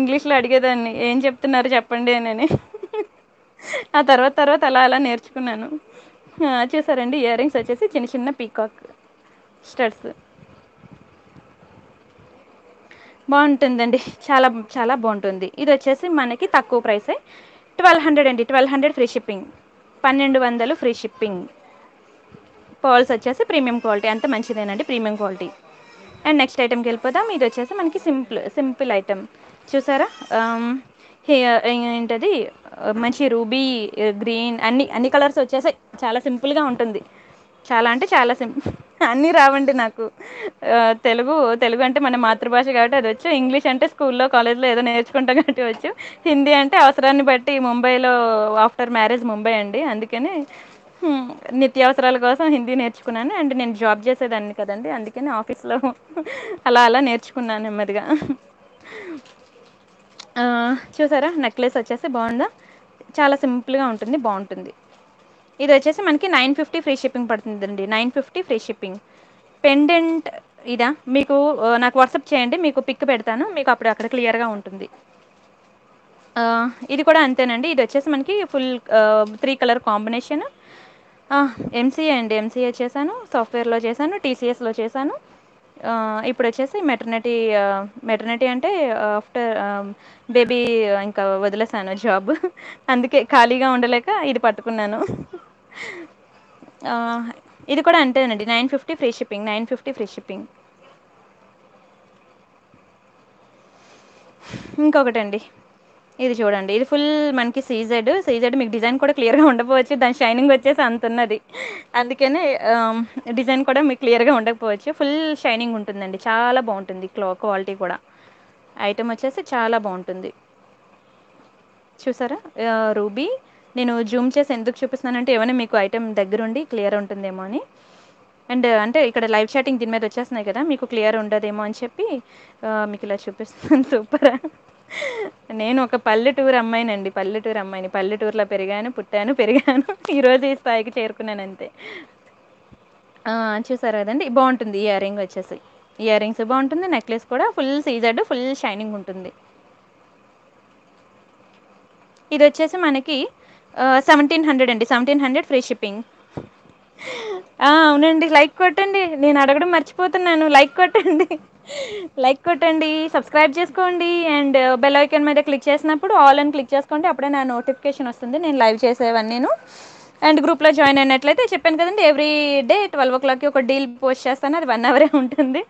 ఇంగ్లీష్లో అడిగేదాన్ని ఏం చెప్తున్నారు చెప్పండి అని ఆ తర్వాత అలా నేర్చుకున్నాను చూసారండి ఇయర్ రింగ్స్ వచ్చేసి చిన్న పీకాక్ స్టడ్స్ బాగుంటుందండి చాలా చాలా బాగుంటుంది ఇది వచ్చేసి మనకి తక్కువ ప్రైసే 1200 అండి 1200 free shipping 1200 free shipping pearls వచ్చేసి ప్రీమియం క్వాలిటీ అంత మంచిదేనండి ప్రీమియం క్వాలిటీ అండ్ నెక్స్ట్ ఐటెంకి వెళ్ళిపోదాం ఇది వచ్చేసి మనకి సింపుల్ ఐటెం చూసారా ఏంటది మంచి రూబీ గ్రీన్ అన్ని కలర్స్ వచ్చేసాయి చాలా సింపుల్గా ఉంటుంది చాలా అంటే చాలా సింపుల్ అన్నీ రావండి నాకు తెలుగు అంటే మన మాతృభాష కాబట్టి అది వచ్చు ఇంగ్లీష్ అంటే స్కూల్లో కాలేజ్లో ఏదో నేర్చుకుంటాం కాబట్టి వచ్చు హిందీ అంటే అవసరాన్ని బట్టి ముంబైలో ఆఫ్టర్ మ్యారేజ్ ముంబై అండి అందుకని నిత్యావసరాల కోసం హిందీ నేర్చుకున్నాను అండ్ నేను జాబ్ చేసేదాన్ని కదండి అందుకే నేను ఆఫీస్లో అలా అలా నేర్చుకున్నాను నెమ్మదిగా చూసారా నెక్లెస్ వచ్చేసి బాగుందా చాలా సింపుల్గా ఉంటుంది బాగుంటుంది ఇది వచ్చేసి మనకి 950 ఫ్రీ షిప్పింగ్ పడుతుందండి 950 ఫ్రీ షిప్పింగ్ పెండెంట్ ఇదా మీకు నాకు వాట్సాప్ చేయండి మీకు పిక్ పెడతాను మీకు అప్పుడు అక్కడ క్లియర్గా ఉంటుంది ఇది కూడా అంతేనండి ఇది వచ్చేసి మనకి ఫుల్ 3 కలర్ కాంబినేషన్ ఎంసీఏ అండి ఎంసీఏ చేశాను సాఫ్ట్వేర్లో చేశాను టీసీఎస్లో చేశాను ఇప్పుడు వచ్చేసి మెటర్నిటీ అంటే ఆఫ్టర్ బేబీ ఇంకా వదిలేసాను జాబ్ అందుకే ఖాళీగా ఉండలేక ఇది పట్టుకున్నాను ఇది కూడా అంతేనండి 950 ఫ్రీ షిప్పింగ్ 950 ఫ్రీ షిప్పింగ్ ఇంకొకటండి ఇది చూడండి ఇది ఫుల్ మనకి సీజెడ్ మీకు డిజైన్ కూడా క్లియర్గా ఉండకపోవచ్చు దాని షైనింగ్ వచ్చేసి అంత ఉన్నది అందుకనే డిజైన్ కూడా మీకు క్లియర్గా ఉండకపోవచ్చు ఫుల్ షైనింగ్ ఉంటుందండి చాలా బాగుంటుంది క్వాలిటీ కూడా ఐటమ్ వచ్చేసి చాలా బాగుంటుంది చూసారా రూబీ నేను జూమ్ చేసి ఎందుకు చూపిస్తున్నానంటే ఏమైనా మీకు ఐటమ్ దగ్గరుండి క్లియర్ ఉంటుందేమో అని అండ్ అంటే ఇక్కడ లైవ్ చాటింగ్ దీని మీద వచ్చేస్తున్నాయి కదా మీకు క్లియర్ ఉండదేమో అని చెప్పి మీకు ఇలా చూపిస్తున్నాను సూపరా నేను ఒక పల్లెటూరు అమ్మాయిని పల్లెటూరులో పుట్టాను పెరిగాను ఈరోజు ఈ స్థాయికి చేరుకున్నాను అంతే చూసారు కదండి బాగుంటుంది ఇయర్ రింగ్ వచ్చేసి ఇయర్ రింగ్స్ బాగుంటుంది నెక్లెస్ కూడా ఫుల్ సీజెడ్ ఫుల్ షైనింగ్ ఉంటుంది ఇది వచ్చేసి మనకి 1700 అండి 1700 ఫ్రీ షిప్పింగ్ అవునండి లైక్ కొట్టండి నేను అడగడం మర్చిపోతున్నాను లైక్ కొట్టండి సబ్స్క్రైబ్ చేసుకోండి అండ్ బెల్ ఐకాన్ మీద క్లిక్ చేసినప్పుడు ఆల్ అని క్లిక్ చేసుకోండి అప్పుడే నా నోటిఫికేషన్ వస్తుంది నేను లైవ్ చేసేవన్నీ నేను అండ్ గ్రూప్లో జాయిన్ అయినట్లయితే చెప్పాను కదండి ఎవ్రీ డే 12 o'clockకి ఒక డీల్ పోస్ట్ చేస్తాను అది 1 hour ఉంటుంది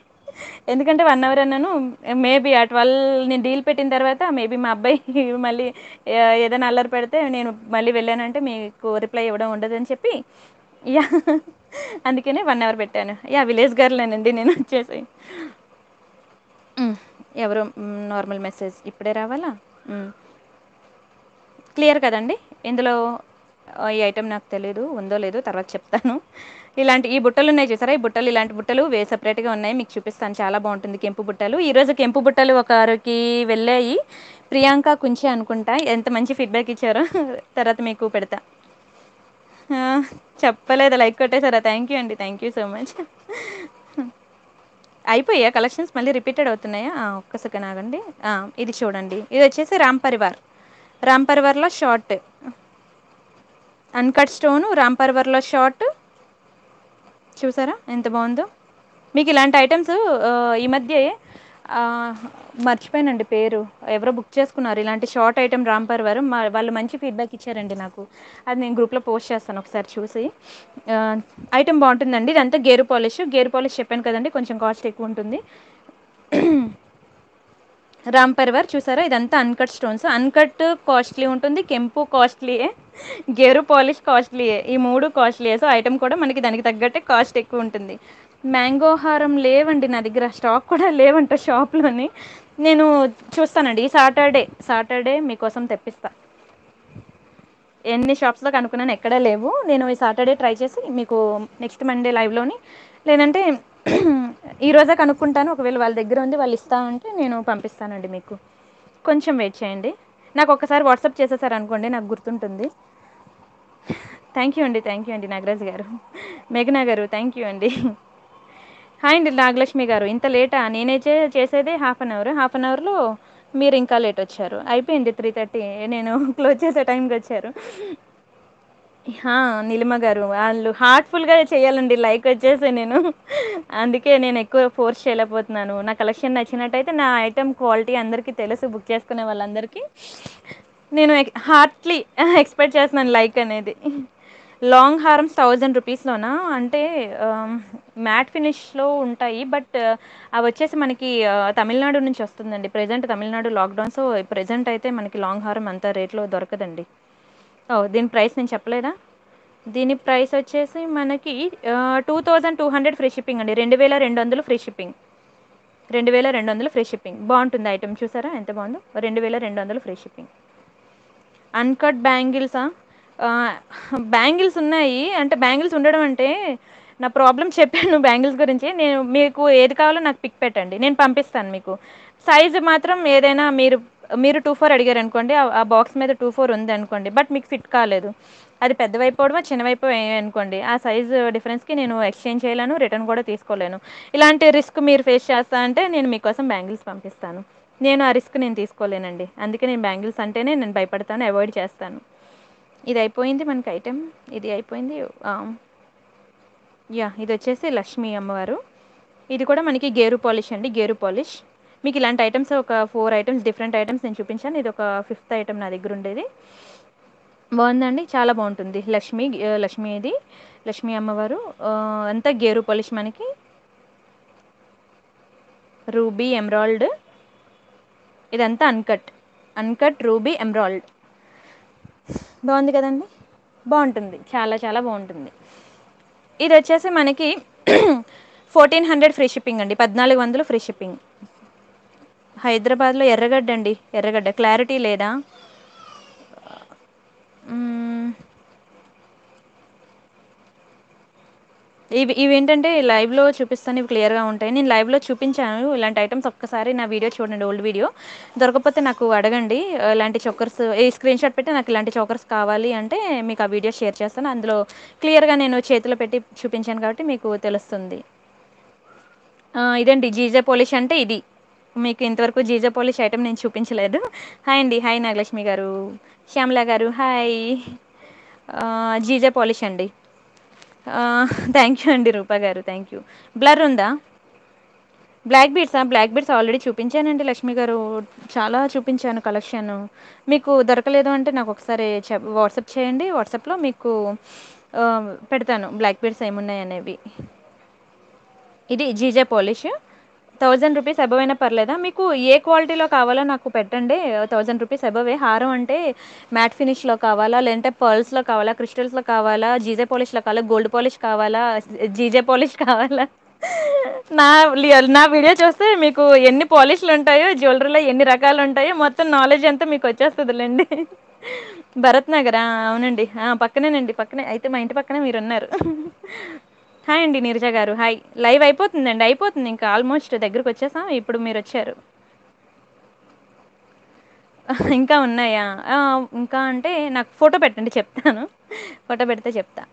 ఎందుకంటే 1 hour అన్నాను మేబీ ఆ 12 నేను డీల్ పెట్టిన తర్వాత మేబీ మా అబ్బాయి మళ్ళీ ఏదైనా అల్లరి పెడితే నేను మళ్ళీ వెళ్ళానంటే మీకు రిప్లై ఇవ్వడం ఉండదని చెప్పి యా అందుకనే 1 hour పెట్టాను యా విలేజ్ గర్లేనండి నేను వచ్చేసి ఎవరు నార్మల్ మెసేజ్ ఇప్పుడే రావాలా క్లియర్ కదండి ఇందులో ఈ ఐటమ్ నాకు తెలియదు ఉందో లేదో తర్వాత చెప్తాను ఇలాంటి ఈ బుట్టలు ఉన్నాయి చూసారా ఈ బుట్టలు ఇలాంటి బుట్టలు వే సపరేట్గా ఉన్నాయి మీకు చూపిస్తాను చాలా బాగుంటుంది కెంపు బుట్టలు ఈరోజు కెంపు బుట్టలు ఒకరికి వెళ్ళాయి ప్రియాంక కుంచే అనుకుంటా ఎంత మంచి ఫీడ్బ్యాక్ ఇచ్చారో తర్వాత మీకు పెడతా చెప్పలేదు లైక్ కొట్టేసారా థ్యాంక్ యూ అండి థ్యాంక్ యూ సో మచ్ అయిపోయా కలెక్షన్స్ మళ్ళీ రిపీటెడ్ అవుతున్నాయా ఒక్క సెకండ్ ఆగండి ఇది చూడండి ఇది వచ్చేసి రామ్ పరివార్లో షార్ట్ అన్కట్ స్టోన్ రామ్ పర్వర్లో షార్ట్ చూసారా ఎంత బాగుందో మీకు ఇలాంటి ఐటమ్స్ ఈ మధ్య మర్చిపోయానండి పేరు ఎవరో బుక్ చేసుకున్నారు ఇలాంటి షార్ట్ ఐటమ్ రామ్ పర్వర్ వాళ్ళు మంచి ఫీడ్బ్యాక్ ఇచ్చారండి నాకు అది నేను గ్రూప్లో పోస్ట్ చేస్తాను ఒకసారి చూసి ఐటమ్ బాగుంటుందండి ఇదంతా గేరు పాలిష్ చెప్పాను కదండి కొంచెం కాస్ట్ ఎక్కువ ఉంటుంది రామ్ పర్వర్ చూసారా ఇదంతా అన్కట్ స్టోన్స్ అన్కట్ కాస్ట్లీ ఉంటుంది కెంపు కాస్ట్లీయే గేరు పాలిష్ కాస్ట్లీయే ఈ 3 కాస్ట్లీయే సో ఐటమ్ కూడా మనకి దానికి తగ్గట్టే కాస్ట్ ఎక్కువ ఉంటుంది మ్యాంగో హారం లేవండి నా దగ్గర స్టాక్ కూడా లేవంట షాప్లోని నేను చూస్తానండి ఈ సాటర్డే మీకోసం తెప్పిస్తా ఎన్ని షాప్స్లో కనుక్కున్నాను ఎక్కడా లేవు నేను ఈ సాటర్డే ట్రై చేసి మీకు నెక్స్ట్ మండే లైవ్లోని లేదంటే ఈరోజే కనుక్కుంటాను ఒకవేళ వాళ్ళ దగ్గర ఉంది వాళ్ళు ఇస్తా అంటే నేను పంపిస్తానండి మీకు కొంచెం వెయిట్ చేయండి నాకు ఒక్కసారి వాట్సాప్ చేసేసారనుకోండి నాకు గుర్తుంటుంది థ్యాంక్ యూ అండి నాగరాజ్ గారు మేఘనా గారు థ్యాంక్ యూ అండి హాయ్ అండి నాగలక్ష్మి గారు ఇంత లేటా నేనే చేసేదే హాఫ్ అన్ అవర్లో మీరు ఇంకా లేట్ వచ్చారు అయిపోయింది 3:30 నేను క్లోజ్ చేసే టైంకి వచ్చారు నీలిమ గారు వాళ్ళు హార్ట్ఫుల్గా చేయాలండి లైక్ వచ్చేసి నేను అందుకే నేను ఎక్కువ ఫోర్స్ చేయలేకపోతున్నాను నా కలెక్షన్ నచ్చినట్టయితే నా ఐటమ్ క్వాలిటీ అందరికీ తెలుసు బుక్ చేసుకునే వాళ్ళందరికీ నేను హార్ట్లీ ఎక్స్పెక్ట్ చేస్తున్నాను లైక్ అనేది లాంగ్ హారమ్స్ 1000 రూపీస్లోనా అంటే మ్యాట్ ఫినిష్లో ఉంటాయి బట్ అవి వచ్చేసి మనకి తమిళనాడు నుంచి వస్తుందండి present Tamil Nadu lockdown so present అయితే మనకి లాంగ్ హారం అంత రేట్లో దొరకదండి దీని ప్రైస్ నేను చెప్పలేదా దీని ప్రైస్ వచ్చేసి మనకి 2200 ఫ్రీ షిప్పింగ్ అండి 2200 ఫ్రీ షిప్పింగ్ 2200 ఫ్రీ షిప్పింగ్ బాగుంటుంది ఐటమ్ చూసారా ఎంత బాగుందో 2200 ఫ్రీ షిప్పింగ్ అన్కట్ బ్యాంగిల్సా బ్యాంగిల్స్ ఉన్నాయి అంటే బ్యాంగిల్స్ ఉండడం అంటే నా ప్రాబ్లం చెప్పాను బ్యాంగిల్స్ గురించి. నేను మీకు ఏది కావాలో నాకు పిక్ పెట్టండి, నేను పంపిస్తాను మీకు. సైజు మాత్రం ఏదైనా మీరు 24 అడిగారు అనుకోండి, ఆ బాక్స్ మీద 24 ఉంది అనుకోండి, బట్ మీకు ఫిట్ కాలేదు, అది పెద్దవైపోవడమో చిన్నవైపోయాయి అనుకోండి, ఆ సైజ్ డిఫరెన్స్కి నేను ఎక్స్చేంజ్ చేయలేను, రిటర్న్ కూడా తీసుకోలేను. ఇలాంటి రిస్క్ మీరు ఫేస్ చేస్తా అంటే నేను మీకోసం బ్యాంగిల్స్ పంపిస్తాను. నేను ఆ రిస్క్ నేను తీసుకోలేనండి, అందుకే నేను బ్యాంగిల్స్ అంటేనే నేను భయపడతాను, అవాయిడ్ చేస్తాను. ఇది అయిపోయింది మనకి ఐటెం, ఇది అయిపోయింది. యా, ఇది వచ్చేసి లక్ష్మీ అమ్మవారు. ఇది కూడా మనకి గేరు పాలిష్ అండి, గేరు పాలిష్. మీకు ఇలాంటి ఐటమ్స్ ఒక 4 ఐటమ్స్ డిఫరెంట్ ఐటమ్స్ నేను చూపించాను. ఇది ఒక 5th ఐటమ్ నా దగ్గర ఉండేది. బాగుందండి, చాలా బాగుంటుంది. లక్ష్మీ ఇది లక్ష్మీ అమ్మవారు, అంతా గేరు పాలిష్, మనకి రూబీ ఎమరాల్డ్, ఇదంతా అన్కట్ రూబీ ఎమరాల్డ్. బాగుంది కదండి, బాగుంటుంది, చాలా చాలా బాగుంటుంది. ఇది వచ్చేసి మనకి 1400 ఫ్రీ షిప్పింగ్ అండి, 1400 ఫ్రీ షిప్పింగ్. హైదరాబాద్లో ఎర్రగడ్డ అండి, ఎర్రగడ్డ క్లారిటీ లేదా? ఇవి ఏంటంటే లైవ్లో చూపిస్తాను, ఇవి క్లియర్గా ఉంటాయి. నేను లైవ్లో చూపించాను ఇలాంటి ఐటమ్స్. ఒక్కసారి నా వీడియో చూడండి, ఓల్డ్ వీడియో, దొరకకపోతే నాకు అడగండి. ఇలాంటి చోకర్స్ ఏ స్క్రీన్ షాట్ పెట్టి నాకు ఇలాంటి చోకర్స్ కావాలి అంటే మీకు ఆ వీడియో షేర్ చేస్తాను. అందులో క్లియర్గా నేను చేతిలో పెట్టి చూపించాను కాబట్టి మీకు తెలుస్తుంది. ఇదండి జీజే పోలిష్ అంటే ఇది. మీకు ఇంతవరకు జీజే పోలిష్ ఐటమ్ నేను చూపించలేదు. హాయ్ అండి, హాయ్ నాగలక్ష్మి గారు, శ్యామల గారు హాయ్. జీజే పాలిష్ అండి. థ్యాంక్ యూ అండి రూపా గారు, థ్యాంక్ యూ. బ్లర్ ఉందా? బ్లాక్ బీడ్స్ ఆల్రెడీ చూపించానండి లక్ష్మి గారు, చాలా చూపించాను కలెక్షన్. మీకు దొరకలేదు అంటే నాకు ఒకసారి వాట్సాప్ చేయండి, వాట్సాప్లో మీకు పెడతాను బ్లాక్ బీడ్స్ ఏమున్నాయి అనేవి. ఇది జీజే పాలిష్, 1000 రూపీస్ అబవ్ అయినా పర్లేదా? మీకు ఏ క్వాలిటీలో కావాలో నాకు పెట్టండి, 1000 రూపీస్ అబవే. హారం అంటే మ్యాట్ ఫినిష్లో కావాలా, లేదంటే పర్ల్స్లో కావాలా, క్రిస్టల్స్లో కావాలా, జీజే పాలిష్లో కావాలా, గోల్డ్ పాలిష్ కావాలా, జీజే పాలిష్ కావాలా? నా వీడియో చూస్తే మీకు ఎన్ని పాలిష్లు ఉంటాయో, జ్యువెలరీలో ఎన్ని రకాలు ఉంటాయో మొత్తం నాలెడ్జ్ అంతా మీకు వచ్చేస్తుందిలేండి. భరత్ నగరా? అవునండి, పక్కనేనండి, పక్కనే. అయితే మా ఇంటి పక్కనే మీరు ఉన్నారు. హాయ్ అండి నీరజ గారు, హాయ్. లైవ్ అయిపోతుందండి, అయిపోతుంది, ఇంకా ఆల్మోస్ట్ దగ్గరకు వచ్చేసాం. ఇప్పుడు మీరు వచ్చారు. ఇంకా ఉన్నాయా? ఇంకా అంటే నాకు ఫోటో పెట్టండి, చెప్తాను. ఫోటో పెడితే చెప్తా.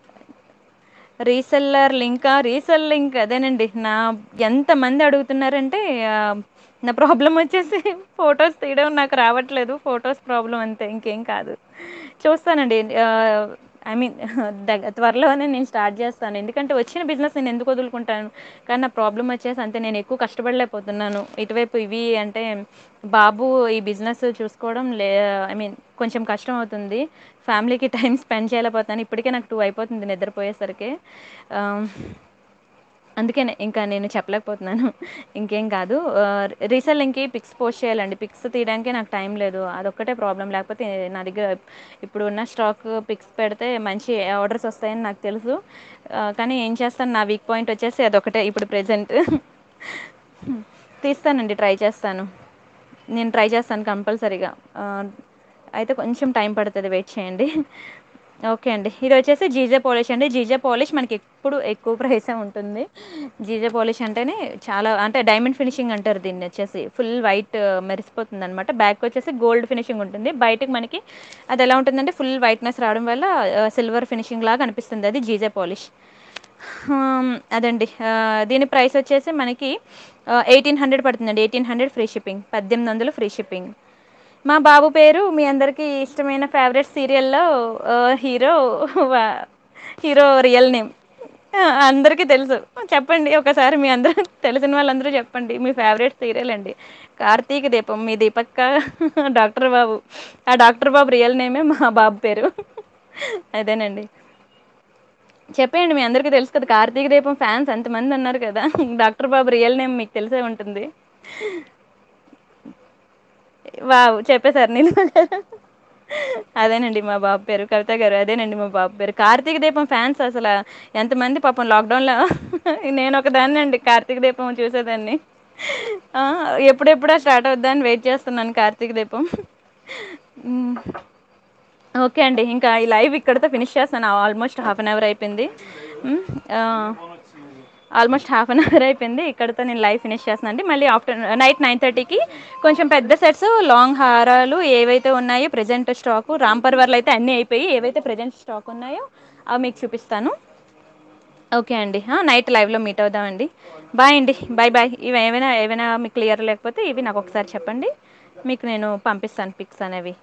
రీసెల్ లింక్ అదేనండి. నా ఎంతమంది అడుగుతున్నారంటే నా ప్రాబ్లం వచ్చేసి ఫొటోస్ తీయడం నాకు రావట్లేదు, ఫొటోస్ ప్రాబ్లం అంతే, ఇంకేం కాదు. చూస్తానండి, త్వరలోనే నేను స్టార్ట్ చేస్తాను. ఎందుకంటే వచ్చిన బిజినెస్ నేను ఎందుకు వదులుకుంటాను, కానీ నా ప్రాబ్లం వచ్చేసి అంతే, నేను ఎక్కువ కష్టపడలేకపోతున్నాను. ఇటువైపు ఇవి అంటే బాబు ఈ బిజినెస్ చూసుకోవడం కొంచెం కష్టం అవుతుంది, ఫ్యామిలీకి టైం స్పెండ్ చేయలేకపోతాను. ఇప్పటికే నాకు 2 అయిపోతుంది నిద్రపోయేసరికి, అందుకే ఇంకా నేను చెప్పలేకపోతున్నాను, ఇంకేం కాదు. రీసెల్ లింక్కి పిక్స్ పోస్ట్ చేయాలండి, పిక్స్ తీయడానికి నాకు టైం లేదు, అదొక్కటే ప్రాబ్లం. లేకపోతే నా దగ్గర ఇప్పుడు ఉన్న స్టాక్ పిక్స్ పెడితే మంచి ఆర్డర్స్ వస్తాయని నాకు తెలుసు, కానీ ఏం చేస్తాను, నా వీక్ పాయింట్ వచ్చేసి అదొకటే ఇప్పుడు ప్రెజెంట్. తీస్తానండి, ట్రై చేస్తాను కంపల్సరీగా, అయితే కొంచెం టైం పడుతుంది, వెయిట్ చేయండి. ఓకే అండి, ఇది వచ్చేసి జీజే పాలిష్ అండి. జీజే పాలిష్ మనకి ఎప్పుడు ఎక్కువ ప్రైసే ఉంటుంది. జీజే పాలిష్ అంటేనే చాలా, అంటే డైమండ్ ఫినిషింగ్ అంటారు దీన్ని, వచ్చేసి ఫుల్ వైట్ మెరిసిపోతుంది అనమాట. బ్యాక్ వచ్చేసి గోల్డ్ ఫినిషింగ్ ఉంటుంది, బయటకు మనకి అది ఎలా ఉంటుందంటే ఫుల్ వైట్నెస్ రావడం వల్ల సిల్వర్ ఫినిషింగ్ లాగా అనిపిస్తుంది, అది జీజే పాలిష్ అదండి. దీని ప్రైస్ వచ్చేసి మనకి 1800 పడుతుందండి, 1800 ఫ్రీ షిప్పింగ్, 1800 ఫ్రీ షిప్పింగ్. మా బాబు పేరు మీ అందరికీ ఇష్టమైన ఫేవరెట్ సీరియల్లో హీరో రియల్ నేమ్ అందరికీ తెలుసు, చెప్పండి ఒకసారి మీ అందరూ, తెలిసిన వాళ్ళందరూ చెప్పండి మీ ఫేవరెట్ సీరియల్ అండి. కార్తీక దీపం, మీ దీపక్క, డాక్టర్ బాబు, ఆ డాక్టర్ బాబు రియల్ నేమే మా బాబు పేరు, అదేనండి. చెప్పేయండి, మీ అందరికీ తెలుసు కదా, కార్తీక దీపం ఫ్యాన్స్ ఎంతమంది ఉన్నారు కదా, డాక్టర్ బాబు రియల్ నేమ్ మీకు తెలిసే ఉంటుంది. బాబు చెప్పేశారు నీళ్ళు, అదేనండి మా బాబు పేరు, కవిత గారు అదేనండి మా బాబు పేరు. కార్తీక దీపం ఫ్యాన్స్ అసలు ఎంతమంది పాపం, లాక్డౌన్లో నేను ఒకదాన్ని అండి కార్తీక దీపం చూసేదాన్ని, ఎప్పుడెప్పుడో స్టార్ట్ అవుద్దాన్ని వెయిట్ చేస్తున్నాను కార్తీక దీపం. ఓకే అండి, ఇంకా ఈ లైవ్ ఇక్కడతో ఫినిష్ చేస్తాను. ఆల్మోస్ట్ హాఫ్ అన్ అవర్ అయిపోయింది. ఇక్కడతో నేను లైవ్ ఫినిష్ చేస్తాను అండి. మళ్ళీ ఆఫ్టర్నూన్ నైట్ 9:30కి కొంచెం పెద్ద సెట్స్ లాంగ్ హారాలు ఏవైతే ఉన్నాయో ప్రజెంట్ స్టాకు, రాంపర్వర్లు అయితే అన్నీ అయిపోయి ఏవైతే ప్రజెంట్ స్టాక్ ఉన్నాయో అవి మీకు చూపిస్తాను. ఓకే అండి, నైట్ లైవ్లో మీట్ అవుదామండి. బాయ్ అండి, బాయ్ బాయ్. ఇవి ఏమైనా మీకు క్లియర్ లేకపోతే ఇవి నాకు ఒకసారి చెప్పండి, మీకు నేను పంపిస్తాను పిక్స్ అనేవి.